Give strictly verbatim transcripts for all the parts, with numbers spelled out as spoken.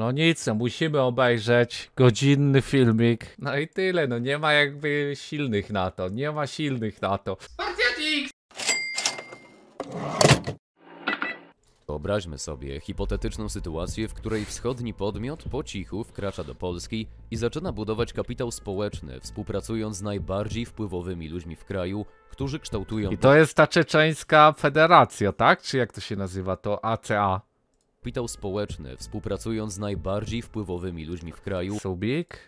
No nic, no, musimy obejrzeć godzinny filmik. No i tyle, no nie ma jakby silnych na to, nie ma silnych na to. Spartiatix! Wyobraźmy sobie hipotetyczną sytuację, w której wschodni podmiot po cichu wkracza do Polski i zaczyna budować kapitał społeczny, współpracując z najbardziej wpływowymi ludźmi w kraju, którzy kształtują... I to jest ta czeczeńska federacja, tak? Czy jak to się nazywa? To A C A. Kapitał społeczny, współpracując z najbardziej wpływowymi ludźmi w kraju... Subik?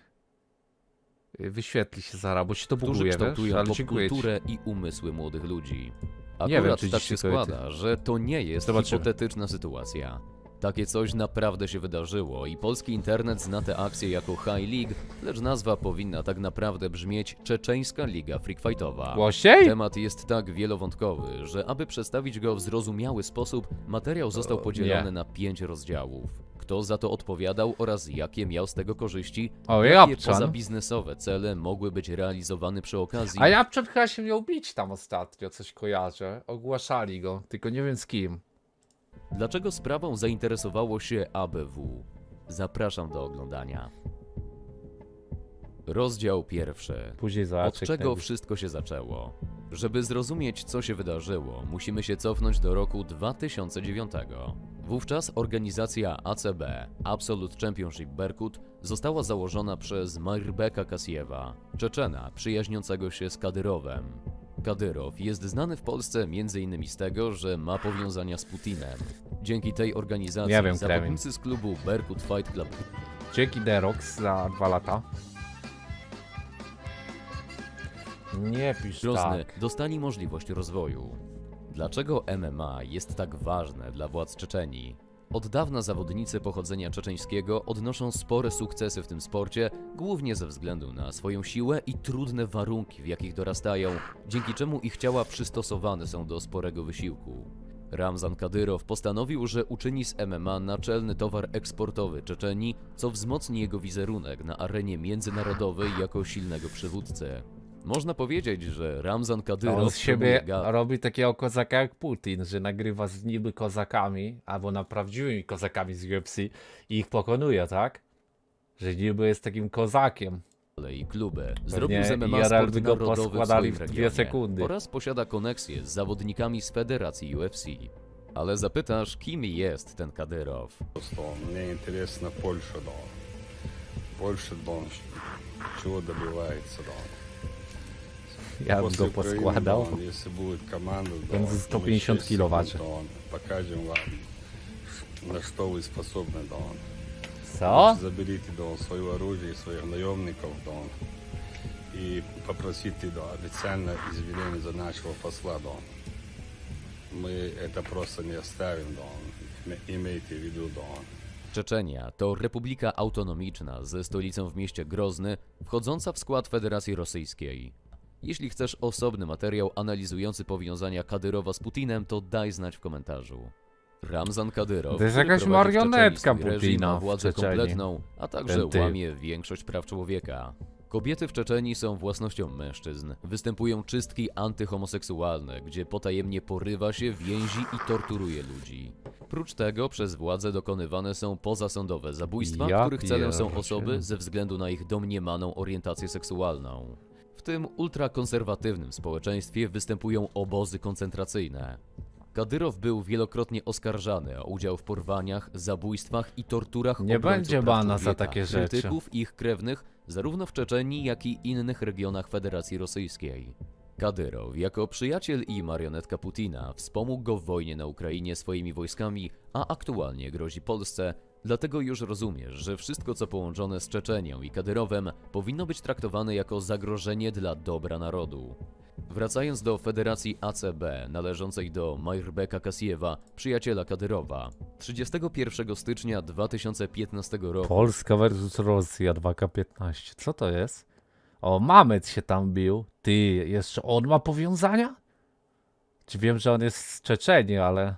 Wyświetli się zaraz, bo się to buguje, wiesz? Kształtują popkulturę i umysły młodych ludzi. Akurat nie wiem, czy tak się składa, że to nie jest Zobaczymy. hipotetyczna sytuacja. Takie coś naprawdę się wydarzyło i polski internet zna tę akcję jako High League, lecz nazwa powinna tak naprawdę brzmieć Czeczeńska Liga Freakfightowa. Głosiej? Temat jest tak wielowątkowy, że aby przedstawić go w zrozumiały sposób, materiał został podzielony o, na pięć rozdziałów. Kto za to odpowiadał oraz jakie miał z tego korzyści, o, jakie pozabiznesowe cele mogły być realizowane przy okazji. A Japczan chyba się miał bić tam ostatnio, coś kojarzę. Ogłaszali go, tylko nie wiem z kim. Dlaczego sprawą zainteresowało się A B W? Zapraszam do oglądania. Rozdział pierwszy. Później Od czego ten... wszystko się zaczęło? Żeby zrozumieć, co się wydarzyło, musimy się cofnąć do roku dwa tysiące dziewiątego. Wówczas organizacja A C B, Absolute Championship Berkut, została założona przez Majrbeka Kasiewa, Czeczena przyjaźniącego się z Kadyrowem. Kadyrow jest znany w Polsce m.in. z tego, że ma powiązania z Putinem. Dzięki tej organizacji ja wiem, zawodnicy z klubu Berkut Fight Club... Dzięki Derox za dwa lata. Nie pisz Grozny tak. dostali możliwość rozwoju. Dlaczego M M A jest tak ważne dla władz Czeczenii? Od dawna zawodnicy pochodzenia czeczeńskiego odnoszą spore sukcesy w tym sporcie, głównie ze względu na swoją siłę i trudne warunki, w jakich dorastają, dzięki czemu ich ciała przystosowane są do sporego wysiłku. Ramzan Kadyrov postanowił, że uczyni z M M A naczelny towar eksportowy Czeczenii, co wzmocni jego wizerunek na arenie międzynarodowej jako silnego przywódcę. Można powiedzieć, że Ramzan Kadyrow... On z siebie robi takiego kozaka jak Putin, że nagrywa z niby kozakami, albo na prawdziwymi kozakami z U F C i ich pokonuje, tak? Że niby jest takim kozakiem. Ale i kluby. Zrobił z M M A sport narodowy w swoim regionie oraz posiada koneksję z zawodnikami z Federacji U F C. Ale zapytasz, kim jest ten Kadyrow? Po prostu mnie interesna Polsza, no. Polsza, no. Czego dobywajca, no. Ja bym go poskładał. Będzie sto pięćdziesiąt kilo waży. Pokażę wam, na co wy sposobni. Co? Zabierajcie do swojego oręża i swoich najomników i poprosite do oficjalne izwinienie za naszego posła. My to prosto nie zostawimy. Miejcie w widu. Czeczenia to republika autonomiczna ze stolicą w mieście Grozny, wchodząca w skład Federacji Rosyjskiej. Jeśli chcesz osobny materiał analizujący powiązania Kadyrowa z Putinem, to daj znać w komentarzu. Ramzan Kadyrow to jest jakaś marionetka Putina, władzę kompletną, a także łamie większość praw człowieka. Kobiety w Czeczenii są własnością mężczyzn. Występują czystki antyhomoseksualne, gdzie potajemnie porywa się, więzi i torturuje ludzi. Prócz tego przez władze dokonywane są pozasądowe zabójstwa, ja których celem są osoby ze względu na ich domniemaną orientację seksualną. W tym ultrakonserwatywnym społeczeństwie występują obozy koncentracyjne. Kadyrow był wielokrotnie oskarżany o udział w porwaniach, zabójstwach i torturach obrońców praw człowieka. Nie będzie bana za takie rzeczy. Krytyków i ich krewnych zarówno w Czeczenii, jak i innych regionach Federacji Rosyjskiej. Kadyrow jako przyjaciel i marionetka Putina wspomógł go w wojnie na Ukrainie swoimi wojskami, a aktualnie grozi Polsce. Dlatego już rozumiesz, że wszystko co połączone z Czeczenią i Kadyrowem powinno być traktowane jako zagrożenie dla dobra narodu. Wracając do Federacji A C B należącej do Majrbeka Kasiewa, przyjaciela Kadyrowa. trzydziestego pierwszego stycznia dwa tysiące piętnastego roku... Polska versus Rosja dwa K piętnaście, co to jest? O, Mamed się tam bił. Ty, jeszcze on ma powiązania? Czy wiem, że on jest z Czeczenii, ale...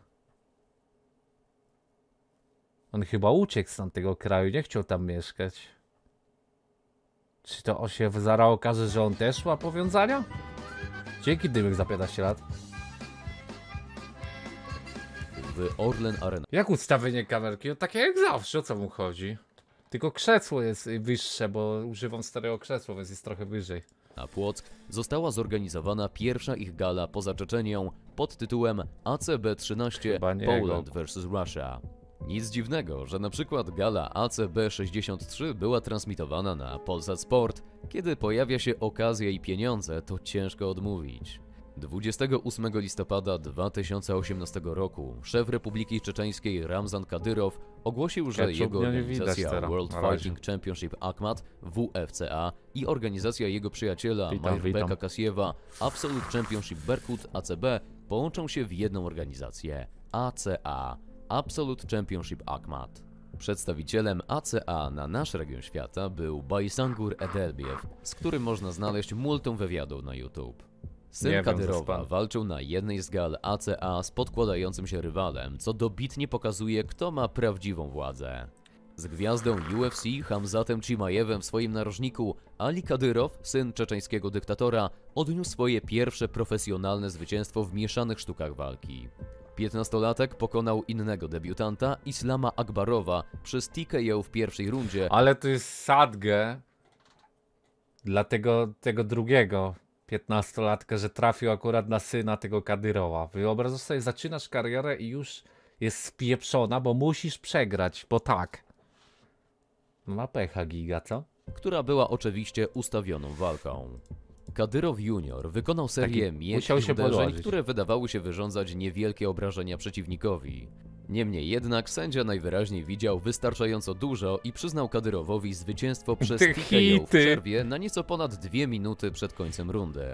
On chyba uciekł z tamtego kraju, nie chciał tam mieszkać. Czy to się zaraz okaże, że on też ma powiązania? Dzięki Dymek za piętnaście lat. w Orlen Arena. Jak ustawienie kamerki? No takie jak zawsze, o co mu chodzi? Tylko krzesło jest wyższe, bo używam starego krzesła, więc jest trochę wyżej. Na Płock została zorganizowana pierwsza ich gala poza Czeczenią pod tytułem A C B trzynaście Poland versus. Russia. Nic dziwnego, że na przykład gala A C B sześćdziesiąt trzy była transmitowana na Polsat Sport. Kiedy pojawia się okazja i pieniądze, to ciężko odmówić. dwudziestego ósmego listopada dwa tysiące osiemnastego roku szef Republiki Czeczeńskiej Ramzan Kadyrov ogłosił, że jego organizacja World Fighting Championship Akhmat, W F C A i organizacja jego przyjaciela Majrbeka Kasiewa Absolute Championship Berkut A C B połączą się w jedną organizację A C A Absolute Championship Akhmat. Przedstawicielem A C A na nasz region świata był Bajsangur Edelbiев, z którym można znaleźć multum wywiadów na YouTube. Syn Kadyrowa walczył na jednej z gal A C A z podkładającym się rywalem, co dobitnie pokazuje, kto ma prawdziwą władzę. Z gwiazdą U F C Khamzatem Chimaevem w swoim narożniku Ali Kadyrov, syn czeczeńskiego dyktatora, odniósł swoje pierwsze profesjonalne zwycięstwo w mieszanych sztukach walki. piętnastolatek pokonał innego debiutanta, Islama Akbarowa, przez T K O w pierwszej rundzie. Ale to jest sadge dla tego, tego drugiego piętnastolatka, że trafił akurat na syna tego Kadyrowa. Wyobraź sobie, zaczynasz karierę i już jest spieprzona, bo musisz przegrać, bo tak. Ma pecha giga, co? Która była oczywiście ustawioną walką. Kadyrow junior wykonał serię miękkich uderzeń, położyć. które wydawały się wyrządzać niewielkie obrażenia przeciwnikowi. Niemniej jednak sędzia najwyraźniej widział wystarczająco dużo i przyznał Kadyrowowi zwycięstwo przez T K O w przerwie na nieco ponad dwie minuty przed końcem rundy.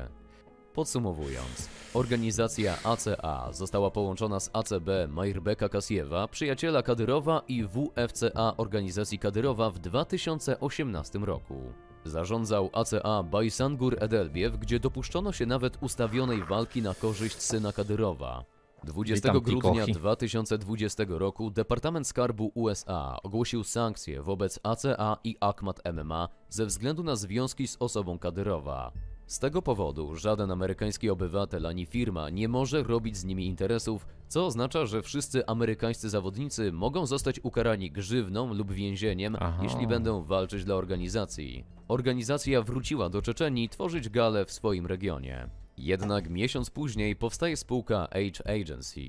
Podsumowując, organizacja A C A została połączona z A C B Majrbeka Kasiewa, przyjaciela Kadyrowa, i W F C A organizacji Kadyrowa w dwa tysiące osiemnastym roku. Zarządzał A C A Bajsangur Edelbiев, gdzie dopuszczono się nawet ustawionej walki na korzyść syna Kadyrowa. dwudziestego grudnia dwa tysiące dwudziestego roku Departament Skarbu U S A ogłosił sankcje wobec A C A i Akhmat M M A ze względu na związki z osobą Kadyrowa. Z tego powodu żaden amerykański obywatel ani firma nie może robić z nimi interesów, co oznacza, że wszyscy amerykańscy zawodnicy mogą zostać ukarani grzywną lub więzieniem, Aha. jeśli będą walczyć dla organizacji. Organizacja wróciła do Czeczenii tworzyć galę w swoim regionie. Jednak miesiąc później powstaje spółka Age Agency.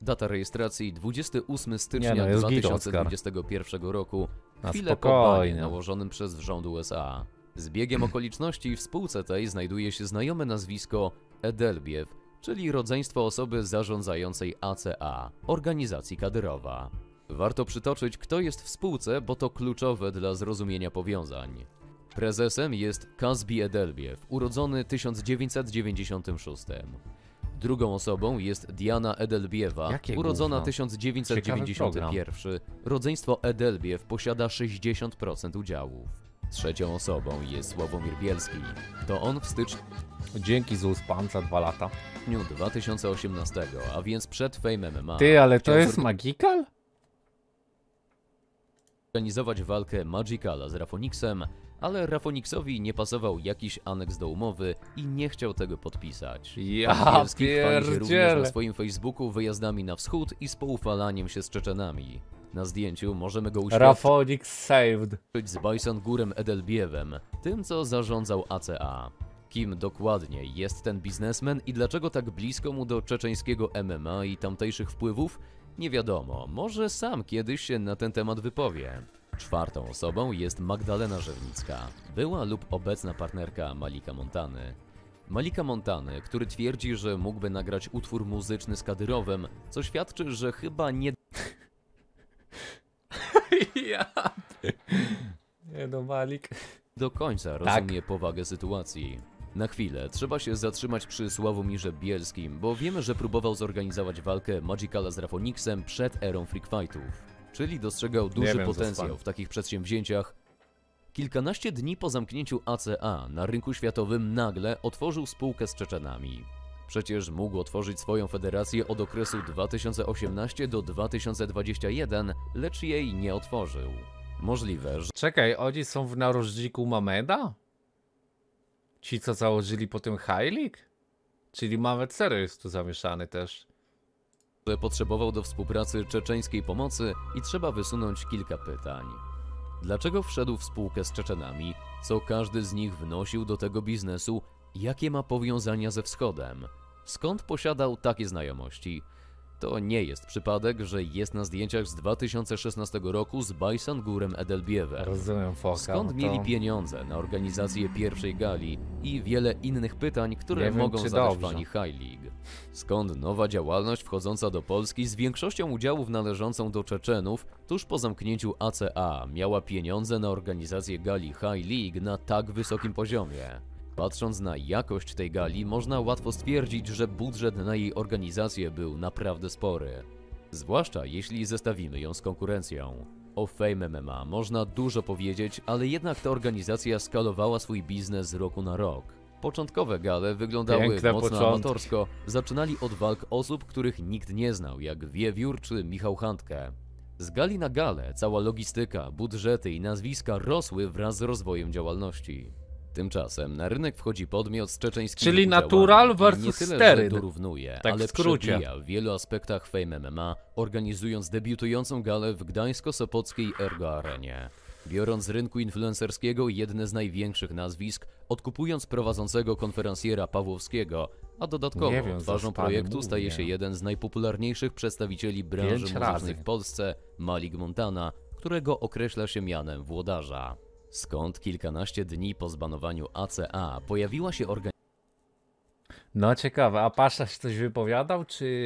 Data rejestracji dwudziestego ósmego stycznia dwa tysiące dwudziestego pierwszego roku, chwilę po banie nałożonym przez rząd U S A. Z biegiem okoliczności w spółce tej znajduje się znajome nazwisko Edelbiев, czyli rodzeństwo osoby zarządzającej A C A, organizacji Kadyrowa. Warto przytoczyć, kto jest w spółce, bo to kluczowe dla zrozumienia powiązań. Prezesem jest Kasbi Edelbiев, urodzony w tysiąc dziewięćset dziewięćdziesiątym szóstym. Drugą osobą jest Diana Edelbieva, Jakie urodzona w tysiąc dziewięćset dziewięćdziesiątym pierwszym. Rodzeństwo Edelbiев posiada sześćdziesiąt procent udziałów. Trzecią osobą jest Sławomir Bielski. To on w styczniu... Dzięki Z U S pan za dwa lata. W dniu dwa tysiące osiemnastego, a więc przed Fame M M A... Ty, ale to jest Magical? ...organizować walkę Magicala z Rafonixem, ale Rafonixowi nie pasował jakiś aneks do umowy i nie chciał tego podpisać. Ja Bielski chwali się również na swoim Facebooku wyjazdami na wschód i spoufalaniem się z Czeczenami. Na zdjęciu możemy go uświadczyć z Bajsangurem Edelbievem, tym co zarządzał A C A. Kim dokładnie jest ten biznesmen i dlaczego tak blisko mu do czeczeńskiego M M A i tamtejszych wpływów? Nie wiadomo, może sam kiedyś się na ten temat wypowie. Czwartą osobą jest Magdalena Żernicka, była lub obecna partnerka Malika Montany. Malika Montany, który twierdzi, że mógłby nagrać utwór muzyczny z Kadyrowem, co świadczy, że chyba nie... Ja... Nie no, Malik... Do końca rozumie tak. powagę sytuacji. Na chwilę trzeba się zatrzymać przy Sławomirze Bielskim, bo wiemy, że próbował zorganizować walkę Magicala z Rafonixem przed erą Freak Fightów, czyli dostrzegał duży wiem, potencjał w takich przedsięwzięciach. Kilkanaście dni po zamknięciu A C A na rynku światowym nagle otworzył spółkę z Czeczenami. Przecież mógł otworzyć swoją federację od okresu dwa tysiące osiemnastego do dwa tysiące dwudziestego pierwszego, lecz jej nie otworzył. Możliwe, że... Czekaj, oni są w narożniku Mameda? Ci, co założyli po tym High League? Czyli Mamed serio jest tu zamieszany też. Potrzebował do współpracy czeczeńskiej pomocy i trzeba wysunąć kilka pytań. Dlaczego wszedł w spółkę z Czeczenami? Co każdy z nich wnosił do tego biznesu? Jakie ma powiązania ze Wschodem? Skąd posiadał takie znajomości? To nie jest przypadek, że jest na zdjęciach z dwa tysiące szesnastego roku z Bajsangurem Edelbiewem. Rozumiem, foka, skąd to... mieli pieniądze na organizację pierwszej gali i wiele innych pytań, które nie mogą wiem, zadać dobrze. pani High League. Skąd nowa działalność wchodząca do Polski z większością udziałów należącą do Czeczenów tuż po zamknięciu A C A miała pieniądze na organizację gali High League na tak wysokim poziomie? Patrząc na jakość tej gali, można łatwo stwierdzić, że budżet na jej organizację był naprawdę spory. Zwłaszcza jeśli zestawimy ją z konkurencją. O Fame M M A można dużo powiedzieć, ale jednak ta organizacja skalowała swój biznes z roku na rok. Początkowe gale wyglądały Piękne mocno początki. amatorsko, zaczynali od walk osób, których nikt nie znał, jak Wiewiór czy Michał Handke. Z gali na galę cała logistyka, budżety i nazwiska rosły wraz z rozwojem działalności. Tymczasem na rynek wchodzi podmiot z czeczeńskimi Czyli natural versus stery. dorównuje, tak ale przebija w wielu aspektach Fame M M A, organizując debiutującą galę w Gdańsko-Sopockiej Ergo Arenie. Biorąc z rynku influencerskiego jedne z największych nazwisk, odkupując prowadzącego konferencjera Pawłowskiego, a dodatkowo nie wiem, twarzą projektu mówię. staje się jeden z najpopularniejszych przedstawicieli branży muzycznej w Polsce, Malik Montana, którego określa się mianem włodarza. Skąd kilkanaście dni po zbanowaniu A C A pojawiła się organizacja... No ciekawe, a Paszaś coś wypowiadał, czy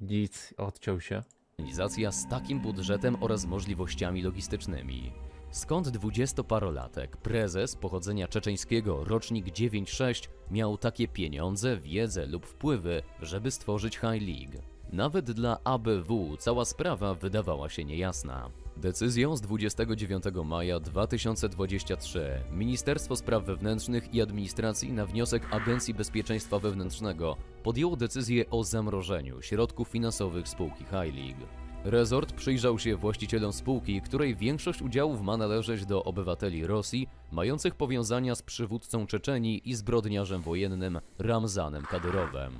nic, odciął się? Organizacja z takim budżetem oraz możliwościami logistycznymi. Skąd dwudziestoparolatek, prezes pochodzenia czeczeńskiego, rocznik dziewięćdziesiąt sześć, miał takie pieniądze, wiedzę lub wpływy, żeby stworzyć High League? Nawet dla A B W cała sprawa wydawała się niejasna. Decyzją z dwudziestego dziewiątego maja dwa tysiące dwudziestego trzeciego Ministerstwo Spraw Wewnętrznych i Administracji na wniosek Agencji Bezpieczeństwa Wewnętrznego podjęło decyzję o zamrożeniu środków finansowych spółki High League. Resort przyjrzał się właścicielom spółki, której większość udziałów ma należeć do obywateli Rosji, mających powiązania z przywódcą Czeczenii i zbrodniarzem wojennym Ramzanem Kadyrowem.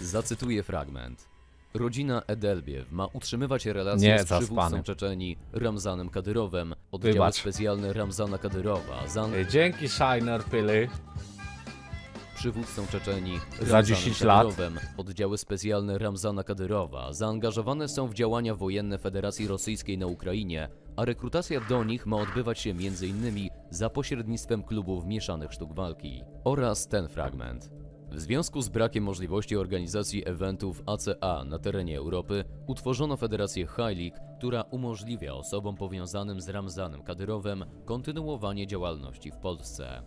Zacytuję fragment. Rodzina Edelbiew ma utrzymywać relacje Nie, z przywódcą Czeczenii Ramzanem Kadyrowem, oddziały Wybacz. specjalne Ramzana Kadyrowa. Zan... Dzięki Shiner Pyly. Przywódcą Czeczenii Ramzanem Kadyrowem, oddziały specjalne Ramzana Kadyrowa zaangażowane są w działania wojenne Federacji Rosyjskiej na Ukrainie, a rekrutacja do nich ma odbywać się między innymi za pośrednictwem klubów mieszanych sztuk walki. Oraz ten fragment. W związku z brakiem możliwości organizacji eventów A C A na terenie Europy utworzono Federację High League, która umożliwia osobom powiązanym z Ramzanem Kadyrowem kontynuowanie działalności w Polsce.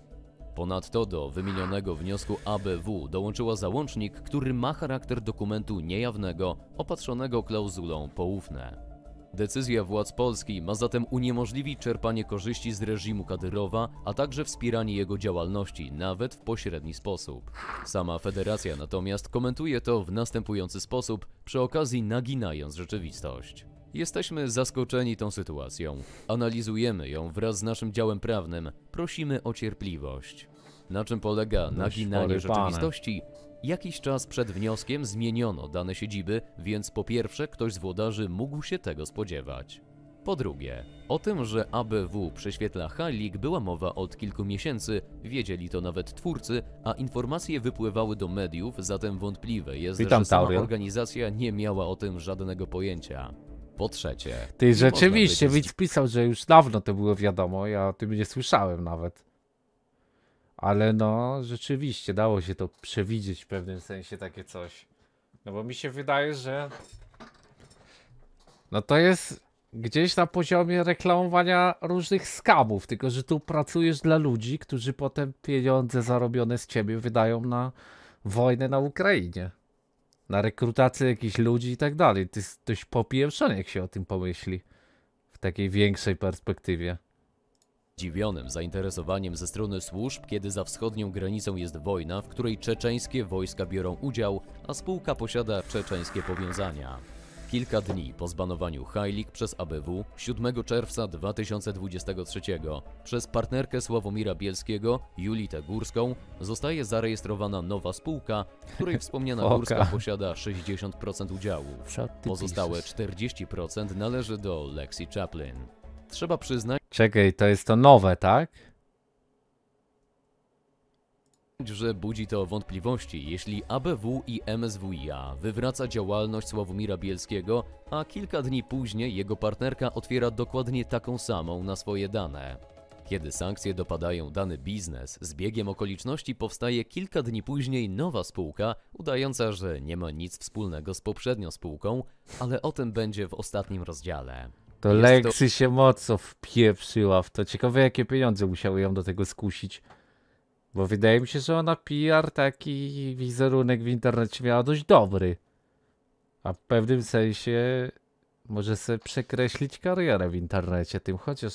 Ponadto do wymienionego wniosku A B W dołączyła załącznik, który ma charakter dokumentu niejawnego opatrzonego klauzulą poufne. Decyzja władz Polski ma zatem uniemożliwić czerpanie korzyści z reżimu Kadyrowa, a także wspieranie jego działalności, nawet w pośredni sposób. Sama federacja natomiast komentuje to w następujący sposób, przy okazji naginając rzeczywistość. Jesteśmy zaskoczeni tą sytuacją. Analizujemy ją wraz z naszym działem prawnym. Prosimy o cierpliwość. Na czym polega naginanie rzeczywistości? Jakiś czas przed wnioskiem zmieniono dane siedziby, więc po pierwsze ktoś z włodarzy mógł się tego spodziewać. Po drugie, o tym, że A B W prześwietla High League była mowa od kilku miesięcy, wiedzieli to nawet twórcy, a informacje wypływały do mediów, zatem wątpliwe jest, Witam, że sama Tauriel. organizacja nie miała o tym żadnego pojęcia. Po trzecie... Ty rzeczywiście, widz pisał, że już dawno to było wiadomo, ja o tym nie słyszałem nawet. Ale no, rzeczywiście dało się to przewidzieć w pewnym sensie takie coś. No bo mi się wydaje, że no to jest gdzieś na poziomie reklamowania różnych skamów, tylko że tu pracujesz dla ludzi, którzy potem pieniądze zarobione z ciebie wydają na wojnę na Ukrainie. Na rekrutację jakichś ludzi i tak dalej. To jest dość popieprzone, jak się o tym pomyśli. W takiej większej perspektywie. Zdziwionym zainteresowaniem ze strony służb, kiedy za wschodnią granicą jest wojna, w której czeczeńskie wojska biorą udział, a spółka posiada czeczeńskie powiązania. Kilka dni po zbanowaniu High League przez A B W siódmego czerwca dwa tysiące dwudziestego trzeciego przez partnerkę Sławomira Bielskiego, Julitę Górską, zostaje zarejestrowana nowa spółka, w której wspomniana Górska posiada sześćdziesiąt procent udziałów. Pozostałe czterdzieści procent należy do Lexy Chaplin. Trzeba przyznać... Czekaj, to jest to nowe, tak? Że budzi to wątpliwości, jeśli A B W i M S W I A wywraca działalność Sławomira Bielskiego, a kilka dni później jego partnerka otwiera dokładnie taką samą na swoje dane. Kiedy sankcje dopadają dany biznes, z biegiem okoliczności powstaje kilka dni później nowa spółka, udająca, że nie ma nic wspólnego z poprzednią spółką, ale o tym będzie w ostatnim rozdziale. To Jest Lexy to... się mocno wpieprzyła w to. Ciekawe, jakie pieniądze musiały ją do tego skusić. Bo wydaje mi się, że ona P R taki wizerunek w internecie miała dość dobry. A w pewnym sensie może sobie przekreślić karierę w internecie tym, chociaż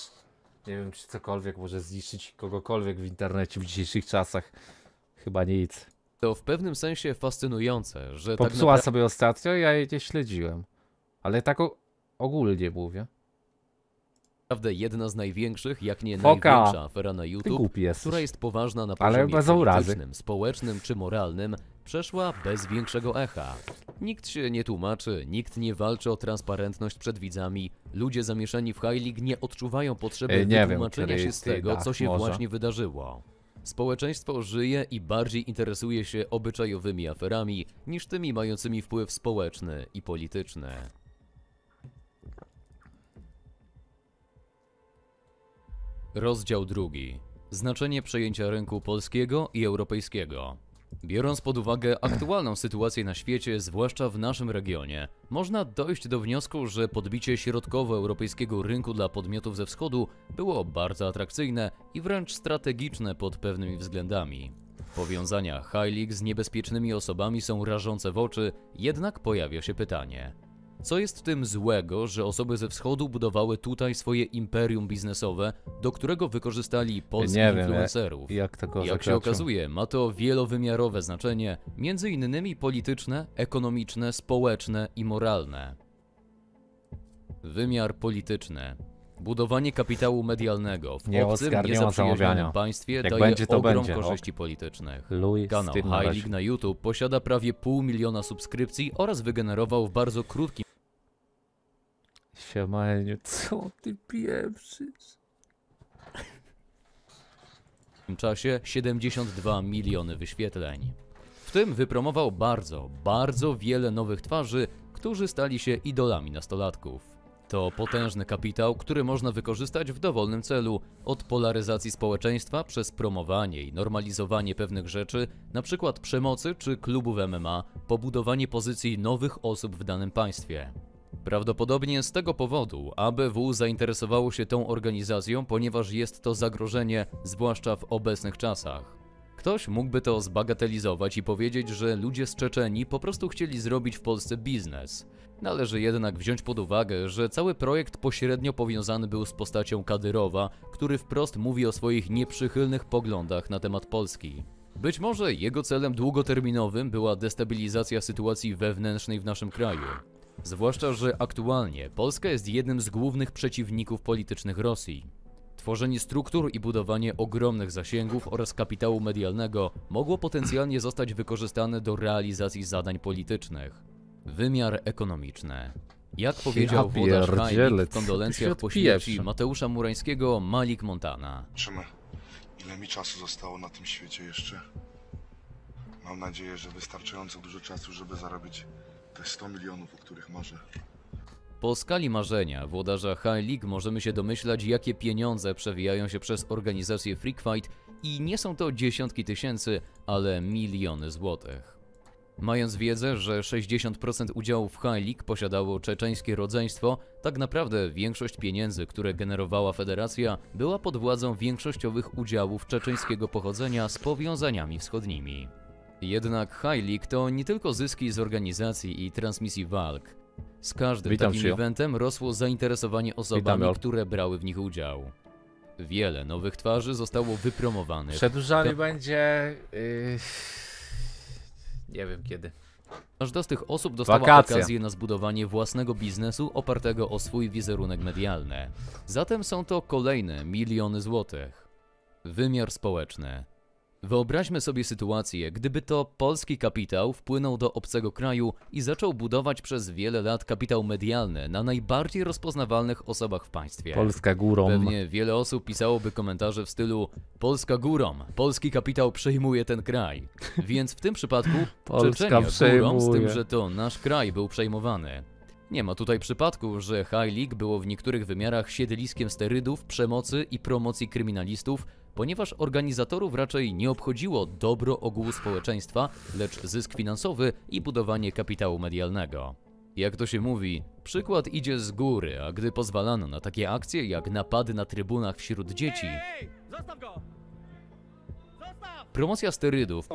nie wiem, czy cokolwiek może zniszczyć kogokolwiek w internecie w dzisiejszych czasach. Chyba nic. To w pewnym sensie fascynujące, że... Popsuła tak naprawdę... sobie ostatnio, ja jej nie śledziłem. Ale tak ogólnie mówię. Naprawdę jedna z największych, jak nie Foka. największa afera na YouTube, która jest poważna na poziomie politycznym, społecznym czy moralnym, przeszła bez większego echa. Nikt się nie tłumaczy, nikt nie walczy o transparentność przed widzami, ludzie zamieszani w High League nie odczuwają potrzeby Ej, nie wytłumaczenia wiem, się z tego, co się może. właśnie wydarzyło. Społeczeństwo żyje i bardziej interesuje się obyczajowymi aferami niż tymi mającymi wpływ społeczny i polityczny. Rozdział drugi. Znaczenie przejęcia rynku polskiego i europejskiego. Biorąc pod uwagę aktualną sytuację na świecie, zwłaszcza w naszym regionie, można dojść do wniosku, że podbicie środkowoeuropejskiego rynku dla podmiotów ze wschodu było bardzo atrakcyjne i wręcz strategiczne pod pewnymi względami. Powiązania High League z niebezpiecznymi osobami są rażące w oczy, jednak pojawia się pytanie. Co jest w tym złego, że osoby ze wschodu budowały tutaj swoje imperium biznesowe, do którego wykorzystali polskich Nie influencerów? Wiem, jak jak, jak się okazuje, ma to wielowymiarowe znaczenie, między innymi polityczne, ekonomiczne, społeczne i moralne. Wymiar polityczny. Budowanie kapitału medialnego w nie obcym, niezaprzyjaźnionym państwie Jak daje będzie, to ogrom będzie. korzyści ok. politycznych. Louis Kanał High League na YouTube posiada prawie pół miliona subskrypcji oraz wygenerował w bardzo krótkim... Siemaniu, co ty pieprzysz? W tym czasie siedemdziesiąt dwa miliony wyświetleń. W tym wypromował bardzo, bardzo wiele nowych twarzy, którzy stali się idolami nastolatków. To potężny kapitał, który można wykorzystać w dowolnym celu, od polaryzacji społeczeństwa przez promowanie i normalizowanie pewnych rzeczy, np. przemocy czy klubów M M A, po budowanie pozycji nowych osób w danym państwie. Prawdopodobnie z tego powodu A B W zainteresowało się tą organizacją, ponieważ jest to zagrożenie, zwłaszcza w obecnych czasach. Ktoś mógłby to zbagatelizować i powiedzieć, że ludzie z Czeczenii po prostu chcieli zrobić w Polsce biznes. Należy jednak wziąć pod uwagę, że cały projekt pośrednio powiązany był z postacią Kadyrowa, który wprost mówi o swoich nieprzychylnych poglądach na temat Polski. Być może jego celem długoterminowym była destabilizacja sytuacji wewnętrznej w naszym kraju. Zwłaszcza, że aktualnie Polska jest jednym z głównych przeciwników politycznych Rosji. Tworzenie struktur i budowanie ogromnych zasięgów oraz kapitału medialnego mogło potencjalnie zostać wykorzystane do realizacji zadań politycznych. Wymiar ekonomiczny. Jak powiedział ja włodarz High League w kondolencjach po śmierci Mateusza Murańskiego, Malik Montana. Trzymaj, ile mi czasu zostało na tym świecie jeszcze? Mam nadzieję, że wystarczająco dużo czasu, żeby zarobić te sto milionów, o których marzę. Po skali marzenia włodarza High League możemy się domyślać, jakie pieniądze przewijają się przez organizację Freak Fight i nie są to dziesiątki tysięcy, ale miliony złotych. Mając wiedzę, że sześćdziesiąt procent udziałów w High League posiadało czeczeńskie rodzeństwo, tak naprawdę większość pieniędzy, które generowała federacja, była pod władzą większościowych udziałów czeczeńskiego pochodzenia z powiązaniami wschodnimi. Jednak High League to nie tylko zyski z organizacji i transmisji walk. Z każdym Witam takim się. eventem rosło zainteresowanie osobami, Witam, które brały w nich udział. Wiele nowych twarzy zostało wypromowanych. Przedłużany to... będzie... Yy... Nie wiem kiedy. Każda z tych osób dostała Wakacja. okazję na zbudowanie własnego biznesu opartego o swój wizerunek medialny. Zatem są to kolejne miliony złotych. Wymiar społeczny. Wyobraźmy sobie sytuację, gdyby to polski kapitał wpłynął do obcego kraju i zaczął budować przez wiele lat kapitał medialny na najbardziej rozpoznawalnych osobach w państwie. Polska górą. Pewnie wiele osób pisałoby komentarze w stylu Polska górą, polski kapitał przejmuje ten kraj. Więc w tym przypadku Polska górą, z tym, że to nasz kraj był przejmowany. Nie ma tutaj przypadku, że High League było w niektórych wymiarach siedliskiem sterydów, przemocy i promocji kryminalistów, ponieważ organizatorów raczej nie obchodziło dobro ogółu społeczeństwa, lecz zysk finansowy i budowanie kapitału medialnego. Jak to się mówi, przykład idzie z góry, a gdy pozwalano na takie akcje jak napady na trybunach wśród dzieci... Ej, ej, zostaw go! Zostaw! Promocja sterydów...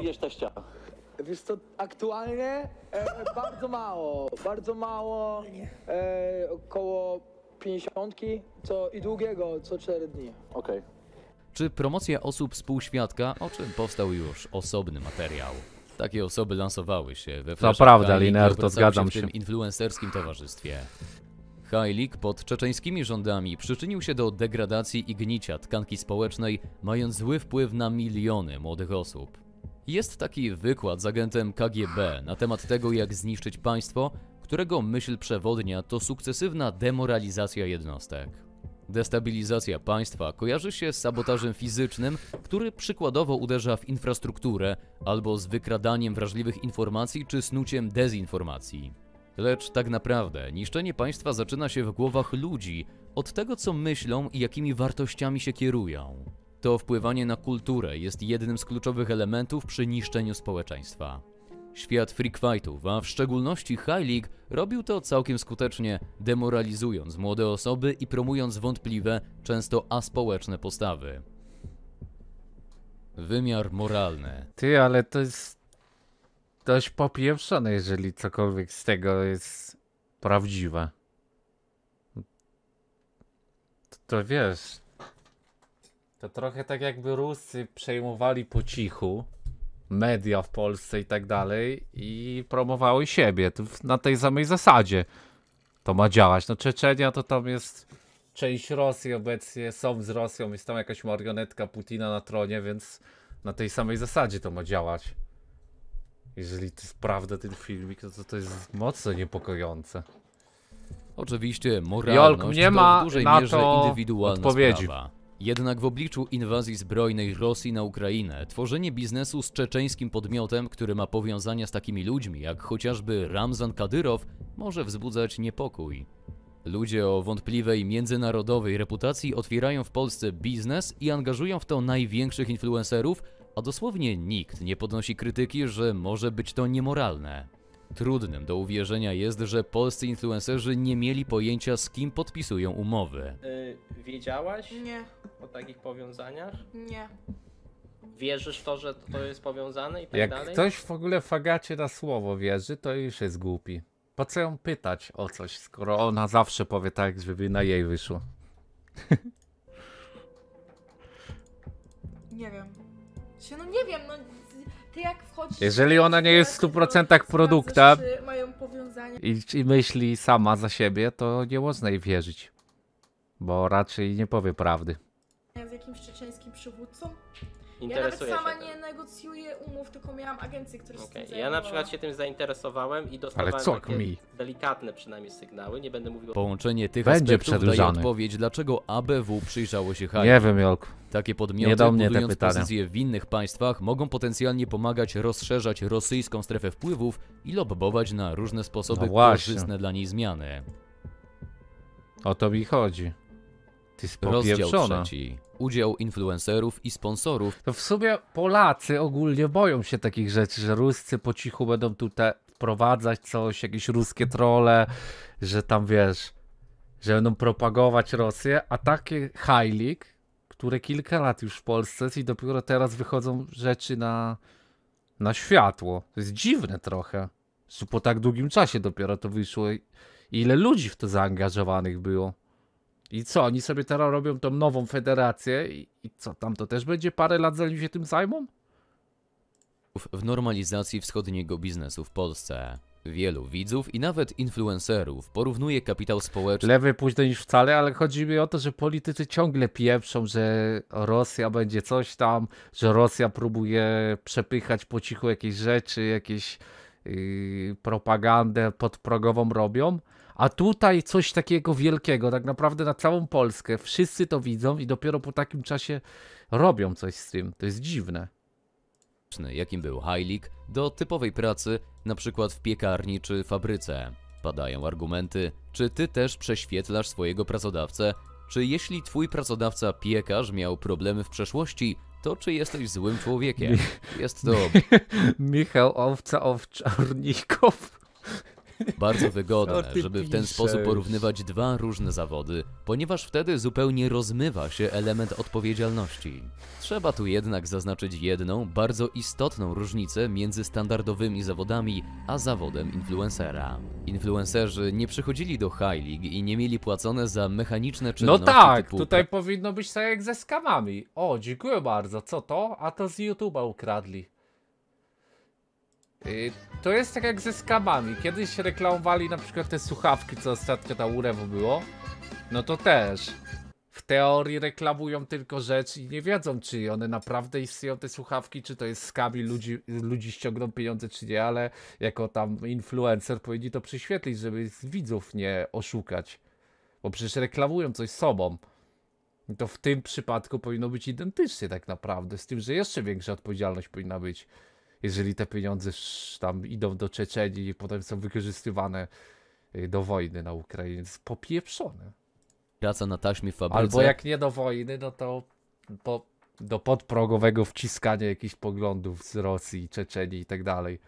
Wiesz co, aktualnie e, bardzo mało, bardzo mało, e, około pięćdziesiątki co, i długiego co cztery dni. Okej. Okay. Czy promocja osób współświadka, o czym powstał już osobny materiał. Takie osoby lansowały się we flashach. To prawda, Linear, to zgadzam się. W tym influencerskim towarzystwie. High League pod czeczeńskimi rządami przyczynił się do degradacji i gnicia tkanki społecznej, mając zły wpływ na miliony młodych osób. Jest taki wykład z agentem K G B na temat tego, jak zniszczyć państwo, którego myśl przewodnia to sukcesywna demoralizacja jednostek. Destabilizacja państwa kojarzy się z sabotażem fizycznym, który przykładowo uderza w infrastrukturę, albo z wykradaniem wrażliwych informacji czy snuciem dezinformacji. Lecz tak naprawdę niszczenie państwa zaczyna się w głowach ludzi, od tego co myślą i jakimi wartościami się kierują. To wpływanie na kulturę jest jednym z kluczowych elementów przy niszczeniu społeczeństwa. Świat freak fightów, a w szczególności High League, robił to całkiem skutecznie, demoralizując młode osoby i promując wątpliwe, często aspołeczne postawy. Wymiar moralny. Ty, ale to jest dość popieprzone, jeżeli cokolwiek z tego jest prawdziwe. To, to wiesz, to trochę tak jakby Ruscy przejmowali po cichu media w Polsce i tak dalej i promowały siebie na tej samej zasadzie. To ma działać. No Czeczenia to tam jest część Rosji obecnie, są z Rosją, jest tam jakaś marionetka Putina na tronie, więc na tej samej zasadzie to ma działać. Jeżeli to jest prawda ten filmik, to to jest mocno niepokojące. Oczywiście moralność nie ma to w dużej mierze indywidualna odpowiedzi. Sprawa. Jednak w obliczu inwazji zbrojnej Rosji na Ukrainę, tworzenie biznesu z czeczeńskim podmiotem, który ma powiązania z takimi ludźmi jak chociażby Ramzan Kadyrov, może wzbudzać niepokój. Ludzie o wątpliwej międzynarodowej reputacji otwierają w Polsce biznes i angażują w to największych influencerów, a dosłownie nikt nie podnosi krytyki, że może być to niemoralne. Trudnym do uwierzenia jest, że polscy influencerzy nie mieli pojęcia, z kim podpisują umowy. Yy, wiedziałaś? Nie. O takich powiązaniach? Nie. Wierzysz w to, że to jest powiązane i tak jak dalej? Jak ktoś w ogóle fagacie na słowo wierzy, to już jest głupi. Po co ją pytać o coś, skoro ona zawsze powie tak, żeby na jej wyszło? Nie wiem. Się, no nie wiem, no... Ty jak wchodzisz, jeżeli ona nie jest w stu procentach produktem i, i myśli sama za siebie, to nie można jej wierzyć, bo raczej nie powie prawdy. Z jakimś czeczeńskim przywódcą? Ja nawet sama nie negocjuję umów, tylko miałam agencję, która się okay. Ja na przykład się tym zainteresowałem i dostawałem ale co mi? delikatne przynajmniej sygnały, nie będę mówił... Połączenie tych będzie aspektów daje odpowiedź, dlaczego A B W przyjrzało się High League. Nie wiem, Jolk. Takie podmioty, nie do mnie budując te pozycje w innych państwach, mogą potencjalnie pomagać rozszerzać rosyjską strefę wpływów i lobbować na różne sposoby no korzystne dla niej zmiany. O to mi chodzi. Rozdział trzeci. Udział influencerów i sponsorów. To w sumie Polacy ogólnie boją się takich rzeczy, że Ruscy po cichu będą tutaj wprowadzać coś, jakieś ruskie trolle, że tam wiesz, że będą propagować Rosję, a takie High League, które kilka lat już w Polsce i dopiero teraz wychodzą rzeczy na, na światło. To jest dziwne trochę, że po tak długim czasie dopiero to wyszło. Ile ludzi w to zaangażowanych było. I co, oni sobie teraz robią tą nową federację i, i co, tam to też będzie parę lat zanim się tym zajmą? kroków w normalizacji wschodniego biznesu w Polsce. Wielu widzów i nawet influencerów porównuje kapitał społeczny... Lewy później niż wcale, ale chodzi mi o to, że politycy ciągle pieprzą, że Rosja będzie coś tam, że Rosja próbuje przepychać po cichu jakieś rzeczy, jakieś yy, propagandę podprogową robią. A tutaj coś takiego wielkiego, tak naprawdę na całą Polskę. Wszyscy to widzą i dopiero po takim czasie robią coś z tym. To jest dziwne. Jakim był High League, do typowej pracy, na przykład w piekarni czy fabryce. Padają argumenty, czy ty też prześwietlasz swojego pracodawcę, czy jeśli twój pracodawca piekarz miał problemy w przeszłości, to czy jesteś złym człowiekiem? Jest to... Michał Owca Owczarnikow. Bardzo wygodne, żeby w ten sposób porównywać dwa różne zawody, ponieważ wtedy zupełnie rozmywa się element odpowiedzialności. Trzeba tu jednak zaznaczyć jedną, bardzo istotną różnicę między standardowymi zawodami, a zawodem influencera. Influencerzy nie przychodzili do High League i nie mieli płacone za mechaniczne czynności. No tak, typu... tutaj powinno być tak jak ze skamami. O, dziękuję bardzo, co to? A to z YouTube'a ukradli. To jest tak jak ze skamami. Kiedyś reklamowali na przykład te słuchawki, co ostatnio na urewu było. No to też. W teorii reklamują tylko rzecz i nie wiedzą, czy one naprawdę istnieją, te słuchawki, czy to jest skami, ludzi, ludzi ściągną pieniądze, czy nie, ale jako tam influencer powinni to przyświetlić, żeby widzów nie oszukać. Bo przecież reklamują coś sobą. I to w tym przypadku powinno być identycznie tak naprawdę, z tym, że jeszcze większa odpowiedzialność powinna być. Jeżeli te pieniądze tam idą do Czeczenii i potem są wykorzystywane do wojny na Ukrainie, to jest popieprzone. Praca na taśmie w fabryce. Albo jak nie do wojny, no to po, do podprogowego wciskania jakichś poglądów z Rosji, Czeczenii i tak dalej.